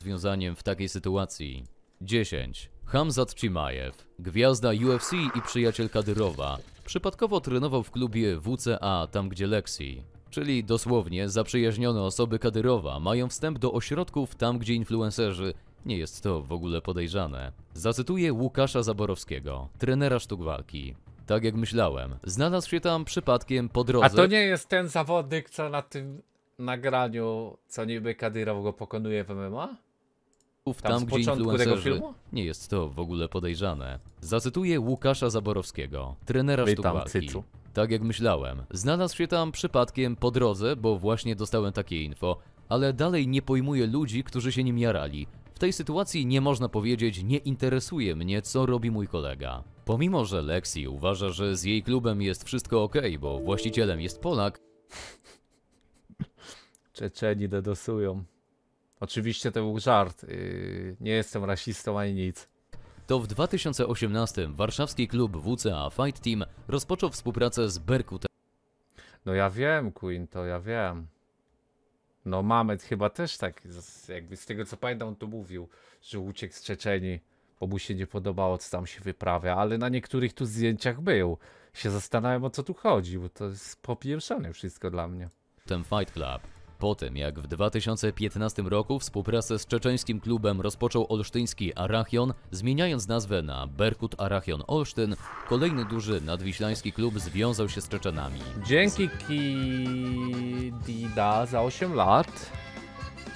Związaniem w takiej sytuacji. dziesięć. Khamzat Chimaev, gwiazda U F C i przyjaciel Kadyrowa, przypadkowo trenował w klubie W C A, tam gdzie Lexy. Czyli dosłownie zaprzyjaźnione osoby Kadyrowa mają wstęp do ośrodków tam, gdzie influencerzy. Nie jest to w ogóle podejrzane. Zacytuję Łukasza Zaborowskiego, trenera sztuk walki. Tak jak myślałem, znalazł się tam przypadkiem po drodze... A to nie jest ten zawodnik, co na tym nagraniu, co niby Kadyrow go pokonuje w M M A? Tam, tam z gdzie influencerzy. Filmu? Nie jest to w ogóle podejrzane. Zacytuję Łukasza Zaborowskiego, trenera sztuk walki. Tak jak myślałem, znalazł się tam przypadkiem po drodze, bo właśnie dostałem takie info, ale dalej nie pojmuję ludzi, którzy się nim jarali. W tej sytuacji nie można powiedzieć, nie interesuje mnie, co robi mój kolega. Pomimo, że Lexy uważa, że z jej klubem jest wszystko ok, bo właścicielem jest Polak. Czeczeni dedosują. Oczywiście to był żart, yy, nie jestem rasistą ani nic. To w dwa tysiące osiemnastym warszawski klub W C A Fight Team rozpoczął współpracę z Berkutem. No ja wiem, Queen, to ja wiem. No Mamed chyba też tak, jakby z tego co pamiętam, on tu mówił, że uciekł z Czeczeni, bo mu się nie podobało, co tam się wyprawia, ale na niektórych tu zdjęciach był. Się zastanawiam, o co tu chodzi, bo to jest popieprzone wszystko dla mnie. Ten Fight Club. Po tym, jak w dwa tysiące piętnastym roku współpracę z czeczeńskim klubem rozpoczął olsztyński Arachion, zmieniając nazwę na Berkut Arachion Olsztyn, kolejny duży nadwiślański klub związał się z Czeczenami. Dzięki Kidida za osiem lat.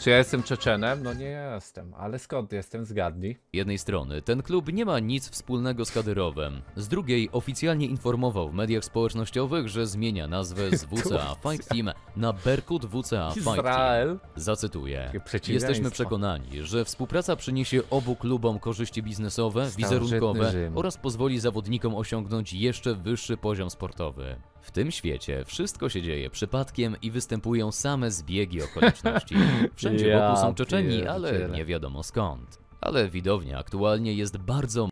Czy ja jestem Czeczenem? No nie jestem, ale skąd jestem? Zgadnij. Z jednej strony ten klub nie ma nic wspólnego z Kadyrowem, z drugiej oficjalnie informował w mediach społecznościowych, że zmienia nazwę z W C A Fight Team na Berkut W C A Fight Team. Zacytuję. Jesteśmy przekonani, że współpraca przyniesie obu klubom korzyści biznesowe, wizerunkowe oraz pozwoli zawodnikom osiągnąć jeszcze wyższy poziom sportowy. W tym świecie wszystko się dzieje przypadkiem i występują same zbiegi okoliczności. Wszędzie ja wokół są Czeczeni, ale nie wiadomo skąd. Ale widownia aktualnie jest bardzo...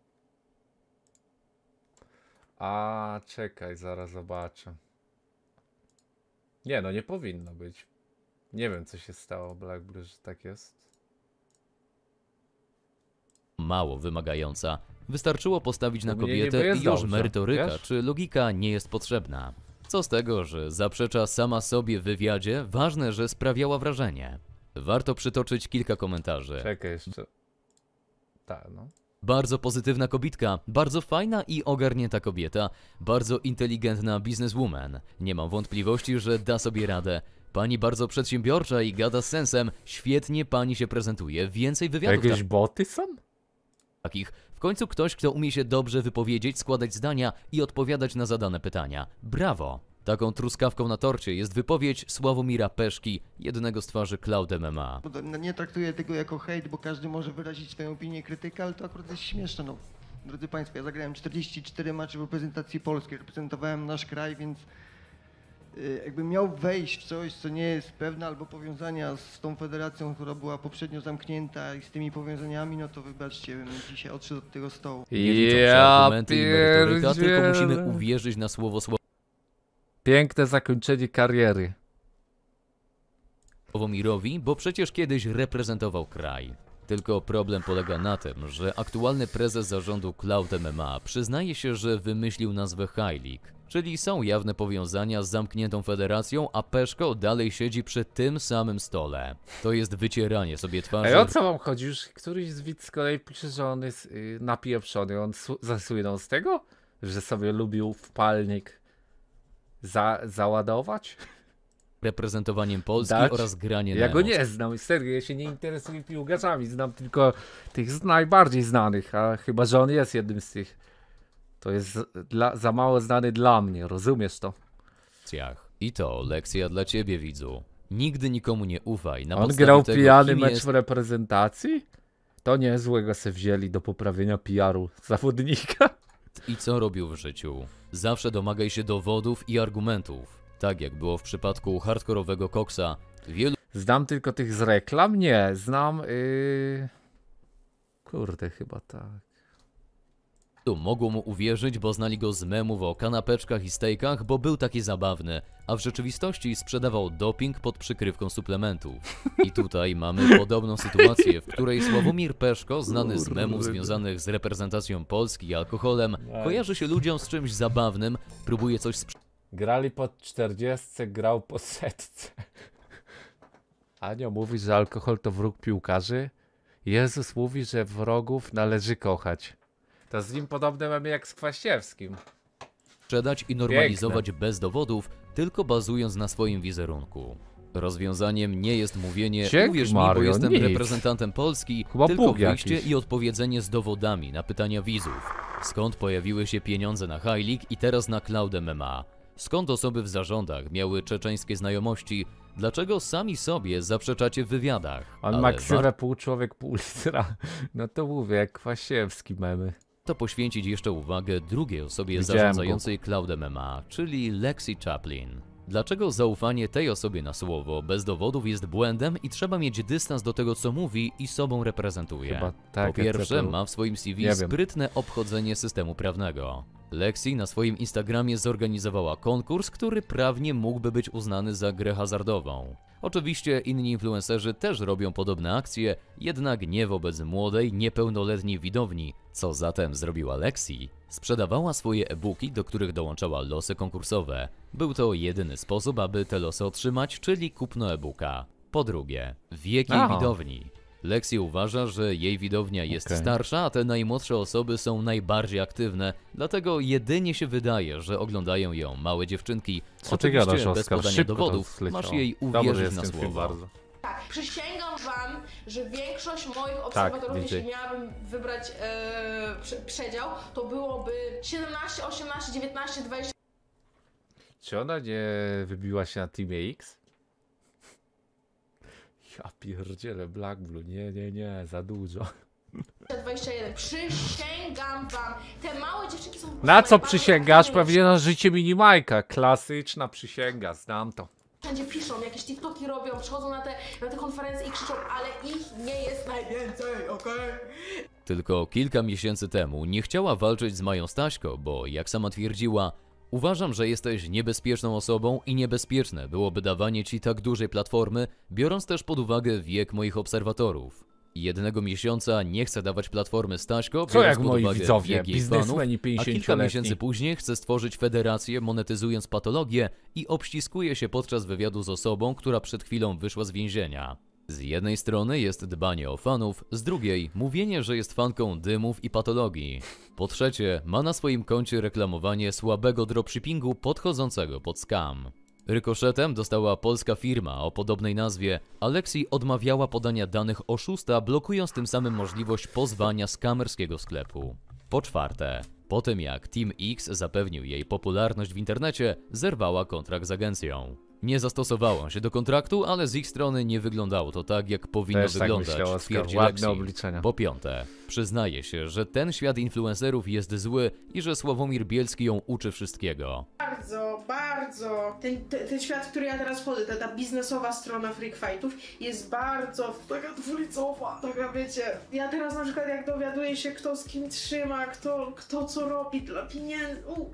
A czekaj, zaraz zobaczę. Nie no, nie powinno być. Nie wiem, co się stało Black Blue, że tak jest. Mało wymagająca. Wystarczyło postawić na kobietę i już merytoryka czy logika nie jest potrzebna. Co z tego, że zaprzecza sama sobie w wywiadzie, ważne, że sprawiała wrażenie. Warto przytoczyć kilka komentarzy. Czekaj jeszcze. Tak, no. Bardzo pozytywna kobitka, bardzo fajna i ogarnięta kobieta, bardzo inteligentna bizneswoman. Nie mam wątpliwości, że da sobie radę. Pani bardzo przedsiębiorcza i gada z sensem, świetnie pani się prezentuje, więcej wywiadów. Jakieś boty są? Takich. W końcu ktoś, kto umie się dobrze wypowiedzieć, składać zdania i odpowiadać na zadane pytania. Brawo! Taką truskawką na torcie jest wypowiedź Sławomira Peszki, jednego z twarzy Clout M M A. Nie traktuję tego jako hejt, bo każdy może wyrazić swoją opinię, krytykę, ale to akurat jest śmieszne. No. Drodzy Państwo, ja zagrałem czterdzieści cztery mecze w reprezentacji polskiej, reprezentowałem nasz kraj, więc jakbym miał wejść w coś, co nie jest pewne, albo powiązania z tą federacją, która była poprzednio zamknięta i z tymi powiązaniami, no to wybaczcie, bym dzisiaj odszedł od tego stołu. Nie liczą argumenty i merytoryka, tylko musimy uwierzyć na słowo słowo. Piękne zakończenie kariery. Sławomirowi, bo przecież kiedyś reprezentował kraj. Tylko problem polega na tym, że aktualny prezes zarządu Clout M M A przyznaje się, że wymyślił nazwę High League, czyli są jawne powiązania z zamkniętą federacją, a Peszko dalej siedzi przy tym samym stole. To jest wycieranie sobie twarzy. A o co wam chodzi? Już któryś z widz z kolei pisze, że on jest yy, napieprzony. On zasłynął z tego, że sobie lubił wpalnik za załadować? Reprezentowaniem Polski Dać? Oraz granie na Ja go nie znam, serio, ja się nie interesuję piłkarzami, znam tylko tych z najbardziej znanych, a chyba, że on jest jednym z tych. To jest dla, za mało znany dla mnie, rozumiesz to? I to lekcja dla ciebie, widzu. Nigdy nikomu nie ufaj. Na on grał tego, pijany mecz jest... w reprezentacji? To nie złego se wzięli do poprawienia P R-u zawodnika. I co robił w życiu? Zawsze domagaj się dowodów i argumentów. Tak jak było w przypadku hardkorowego koksa. Wielu... Znam tylko tych z reklam? Nie, znam... Yy... Kurde, chyba tak. Mogło mu uwierzyć, bo znali go z memów o kanapeczkach i stejkach, bo był taki zabawny, a w rzeczywistości sprzedawał doping pod przykrywką suplementów. I tutaj mamy podobną sytuację, w której Sławomir Peszko, znany z memów związanych z reprezentacją Polski i alkoholem, kojarzy się ludziom z czymś zabawnym, próbuje coś sprzedać. Grali po czterdziestce, grał po setce. Anio mówi, że alkohol to wróg piłkarzy. Jezus mówi, że wrogów należy kochać. To z nim podobne mamy jak z Kwasiewskim. Sprzedać i normalizować Piękne. Bez dowodów, tylko bazując na swoim wizerunku. Rozwiązaniem nie jest mówienie, Ciek, uwierz mi, Mario, bo jestem nic. reprezentantem Polski, Chyba tylko wyjście jakiś. i odpowiedzenie z dowodami na pytania widzów. Skąd pojawiły się pieniądze na High League i teraz na Clout M M A? Skąd osoby w zarządach miały czeczeńskie znajomości? Dlaczego sami sobie zaprzeczacie w wywiadach? On Ale ma ksywę war... pół człowiek, pół litra. No to mówię, jak Kwasiewski memy. To poświęcić jeszcze uwagę drugiej osobie Widziałem zarządzającej Clout M M A, czyli Lexy Chaplin. Dlaczego zaufanie tej osobie na słowo bez dowodów jest błędem i trzeba mieć dystans do tego, co mówi i sobą reprezentuje? Tak, po pierwsze, ma w swoim C V ja sprytne wiem. obchodzenie systemu prawnego. Lexi na swoim Instagramie zorganizowała konkurs, który prawnie mógłby być uznany za grę hazardową. Oczywiście inni influencerzy też robią podobne akcje, jednak nie wobec młodej, niepełnoletniej widowni. Co zatem zrobiła Lexi? Sprzedawała swoje e-booki, do których dołączała losy konkursowe. Był to jedyny sposób, aby te losy otrzymać, czyli kupno e-booka. Po drugie, wiek jej widowni. Lexi uważa, że jej widownia jest okay. starsza, a te najmłodsze osoby są najbardziej aktywne, dlatego jedynie się wydaje, że oglądają ją małe dziewczynki. Co Oczywiście ty gadasz, bez podania dowodów masz jej uwierzyć na słowo. Tak, przysięgam wam, że większość moich obserwatorów, tak, jeśli miałabym wybrać yy, przedział, to byłoby siedemnaście, osiemnaście, dziewiętnaście, dwadzieścia. Czy ona nie wybiła się na Team X? Ja pierdzielę, Black Blue, nie, nie, nie, za dużo. dwadzieścia jeden. Przysięgam wam, te małe dziewczynki są... Na co przysięgasz? Pewnie na życie minimajka, klasyczna przysięga, znam to. Wszędzie piszą, jakieś TikToki robią, przychodzą na te, na te konferencje i krzyczą, ale ich nie jest najwięcej, okej? Tylko kilka miesięcy temu nie chciała walczyć z Mają Staśką, bo jak sama twierdziła, uważam, że jesteś niebezpieczną osobą i niebezpieczne byłoby dawanie ci tak dużej platformy, biorąc też pod uwagę wiek moich obserwatorów. Jednego miesiąca nie chcę dawać platformy Staśko, Co biorąc jak pod uwagę widzowie, wiek jej fanów, a kilka miesięcy później chce stworzyć federację, monetyzując patologię i obściskuje się podczas wywiadu z osobą, która przed chwilą wyszła z więzienia. Z jednej strony jest dbanie o fanów, z drugiej mówienie, że jest fanką dymów i patologii. Po trzecie, ma na swoim koncie reklamowanie słabego dropshippingu podchodzącego pod scam. Rykoszetem dostała polska firma o podobnej nazwie. Lexi odmawiała podania danych oszusta, blokując tym samym możliwość pozwania skamerskiego sklepu. Po czwarte, po tym jak Team X zapewnił jej popularność w internecie, zerwała kontrakt z agencją. Nie zastosowała się do kontraktu, ale z ich strony nie wyglądało to tak, jak powinno Też wyglądać, tak myślę, twierdzi Lexi. Obliczenia. Po piąte, przyznaje się, że ten świat influencerów jest zły i że Sławomir Bielski ją uczy wszystkiego. Bardzo, bardzo. Ten, ten, ten świat, w który ja teraz chodzę, ta, ta biznesowa strona freak fightów jest bardzo taka dwulicowa, taka wiecie. Ja teraz na przykład jak dowiaduję się, kto z kim trzyma, kto, kto co robi dla pieniędzy. U.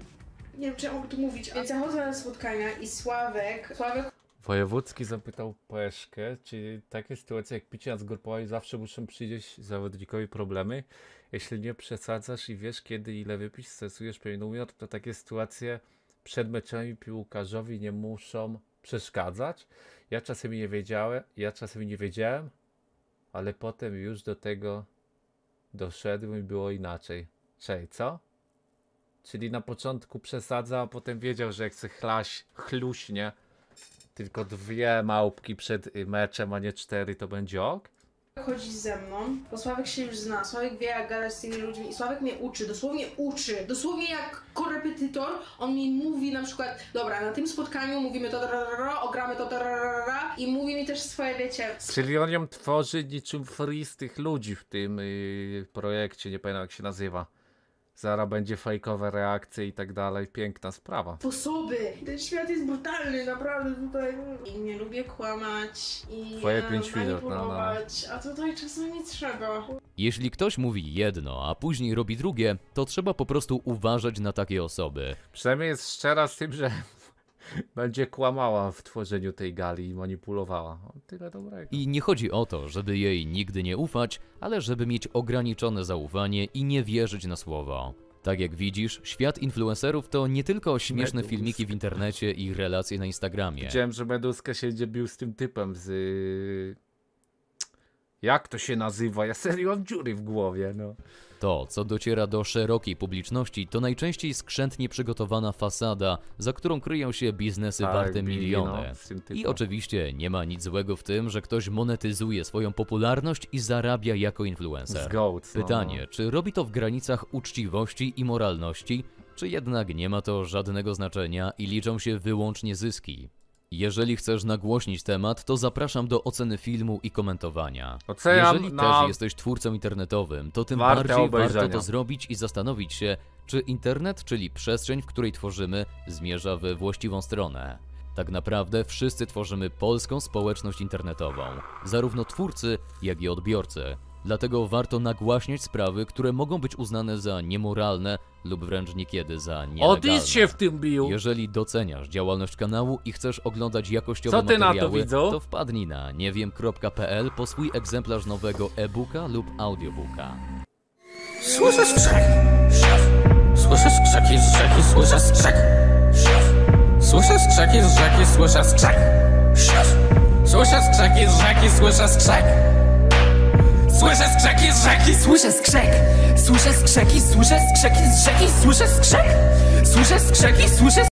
Nie wiem, czy ja mogę tu mówić, więc ja chodzę na spotkania i Sławek... Sławek... Wojewódzki zapytał Peszkę, czy takie sytuacje jak picie na zgrupowaniu zawsze muszą przyjść zawodnikowi problemy? Jeśli nie przesadzasz i wiesz kiedy ile wypić, stresujesz pewien umiar, to takie sytuacje przed meczami piłkarzowi nie muszą przeszkadzać. Ja czasem nie wiedziałem, ja czasem nie wiedziałem, ale potem już do tego doszedłem i było inaczej. Czyli co? Czyli na początku przesadza, a potem wiedział, że jak chce chlaś, chluśnie tylko dwie małpki przed meczem, a nie cztery, to będzie ok. Chodzi ze mną, bo Sławek się już zna, Sławek wie jak gadać z tymi ludźmi i Sławek mnie uczy, dosłownie uczy, dosłownie jak korepetytor, on mi mówi na przykład, dobra, na tym spotkaniu mówimy to, ogramy to, i mówi mi też swoje, wiecie. Czyli on ją tworzy niczym free z tych ludzi w tym yy, projekcie, nie pamiętam jak się nazywa. Zara będzie fajkowe reakcje i tak dalej, piękna sprawa. Sposoby! Ten świat jest brutalny, naprawdę tutaj. I nie lubię kłamać i Twoje um, pięć minut, no, no. a tutaj czasem nie trzeba. Jeśli ktoś mówi jedno, a później robi drugie, to trzeba po prostu uważać na takie osoby. Przynajmniej jest szczera z tym, że będzie kłamała w tworzeniu tej gali i manipulowała. O, tyle dobrego. I nie chodzi o to, żeby jej nigdy nie ufać, ale żeby mieć ograniczone zaufanie i nie wierzyć na słowo. Tak jak widzisz, świat influencerów to nie tylko śmieszne Meduska. filmiki w internecie i relacje na Instagramie. Widziałem, że Meduska się będzie bił z tym typem z... Jak to się nazywa? Ja serio mam dziury w głowie, no. To, co dociera do szerokiej publiczności, to najczęściej skrzętnie przygotowana fasada, za którą kryją się biznesy warte miliony. I oczywiście nie ma nic złego w tym, że ktoś monetyzuje swoją popularność i zarabia jako influencer. Pytanie, czy robi to w granicach uczciwości i moralności, czy jednak nie ma to żadnego znaczenia i liczą się wyłącznie zyski? Jeżeli chcesz nagłośnić temat, to zapraszam do oceny filmu i komentowania. Oceniam. Jeżeli też jesteś twórcą internetowym, to tym bardziej warto to zrobić i zastanowić się, czy internet, czyli przestrzeń, w której tworzymy, zmierza we właściwą stronę. Tak naprawdę wszyscy tworzymy polską społeczność internetową, zarówno twórcy, jak i odbiorcy. Dlatego warto nagłaśniać sprawy, które mogą być uznane za niemoralne lub wręcz niekiedy za nielegalne. Odis się w tym bił. Jeżeli doceniasz działalność kanału i chcesz oglądać jakościowe materiały, to, to wpadnij na niewiem kropka pl po swój egzemplarz nowego e-booka lub audiobooka. Słyszę skrzek. Słyszę skrzeki z rzeki, słyszę skrzek. Słyszę skrzeki z rzeki, słyszę skrzek. Słyszę skrzeki z rzeki, słyszę skrzek. Słyszę skrzeki z rzeki, słyszę skrzek. Słyszę skrzeki, słyszę skrzeki z rzeki, słyszę skrzek. Słyszę skrzeki, słyszę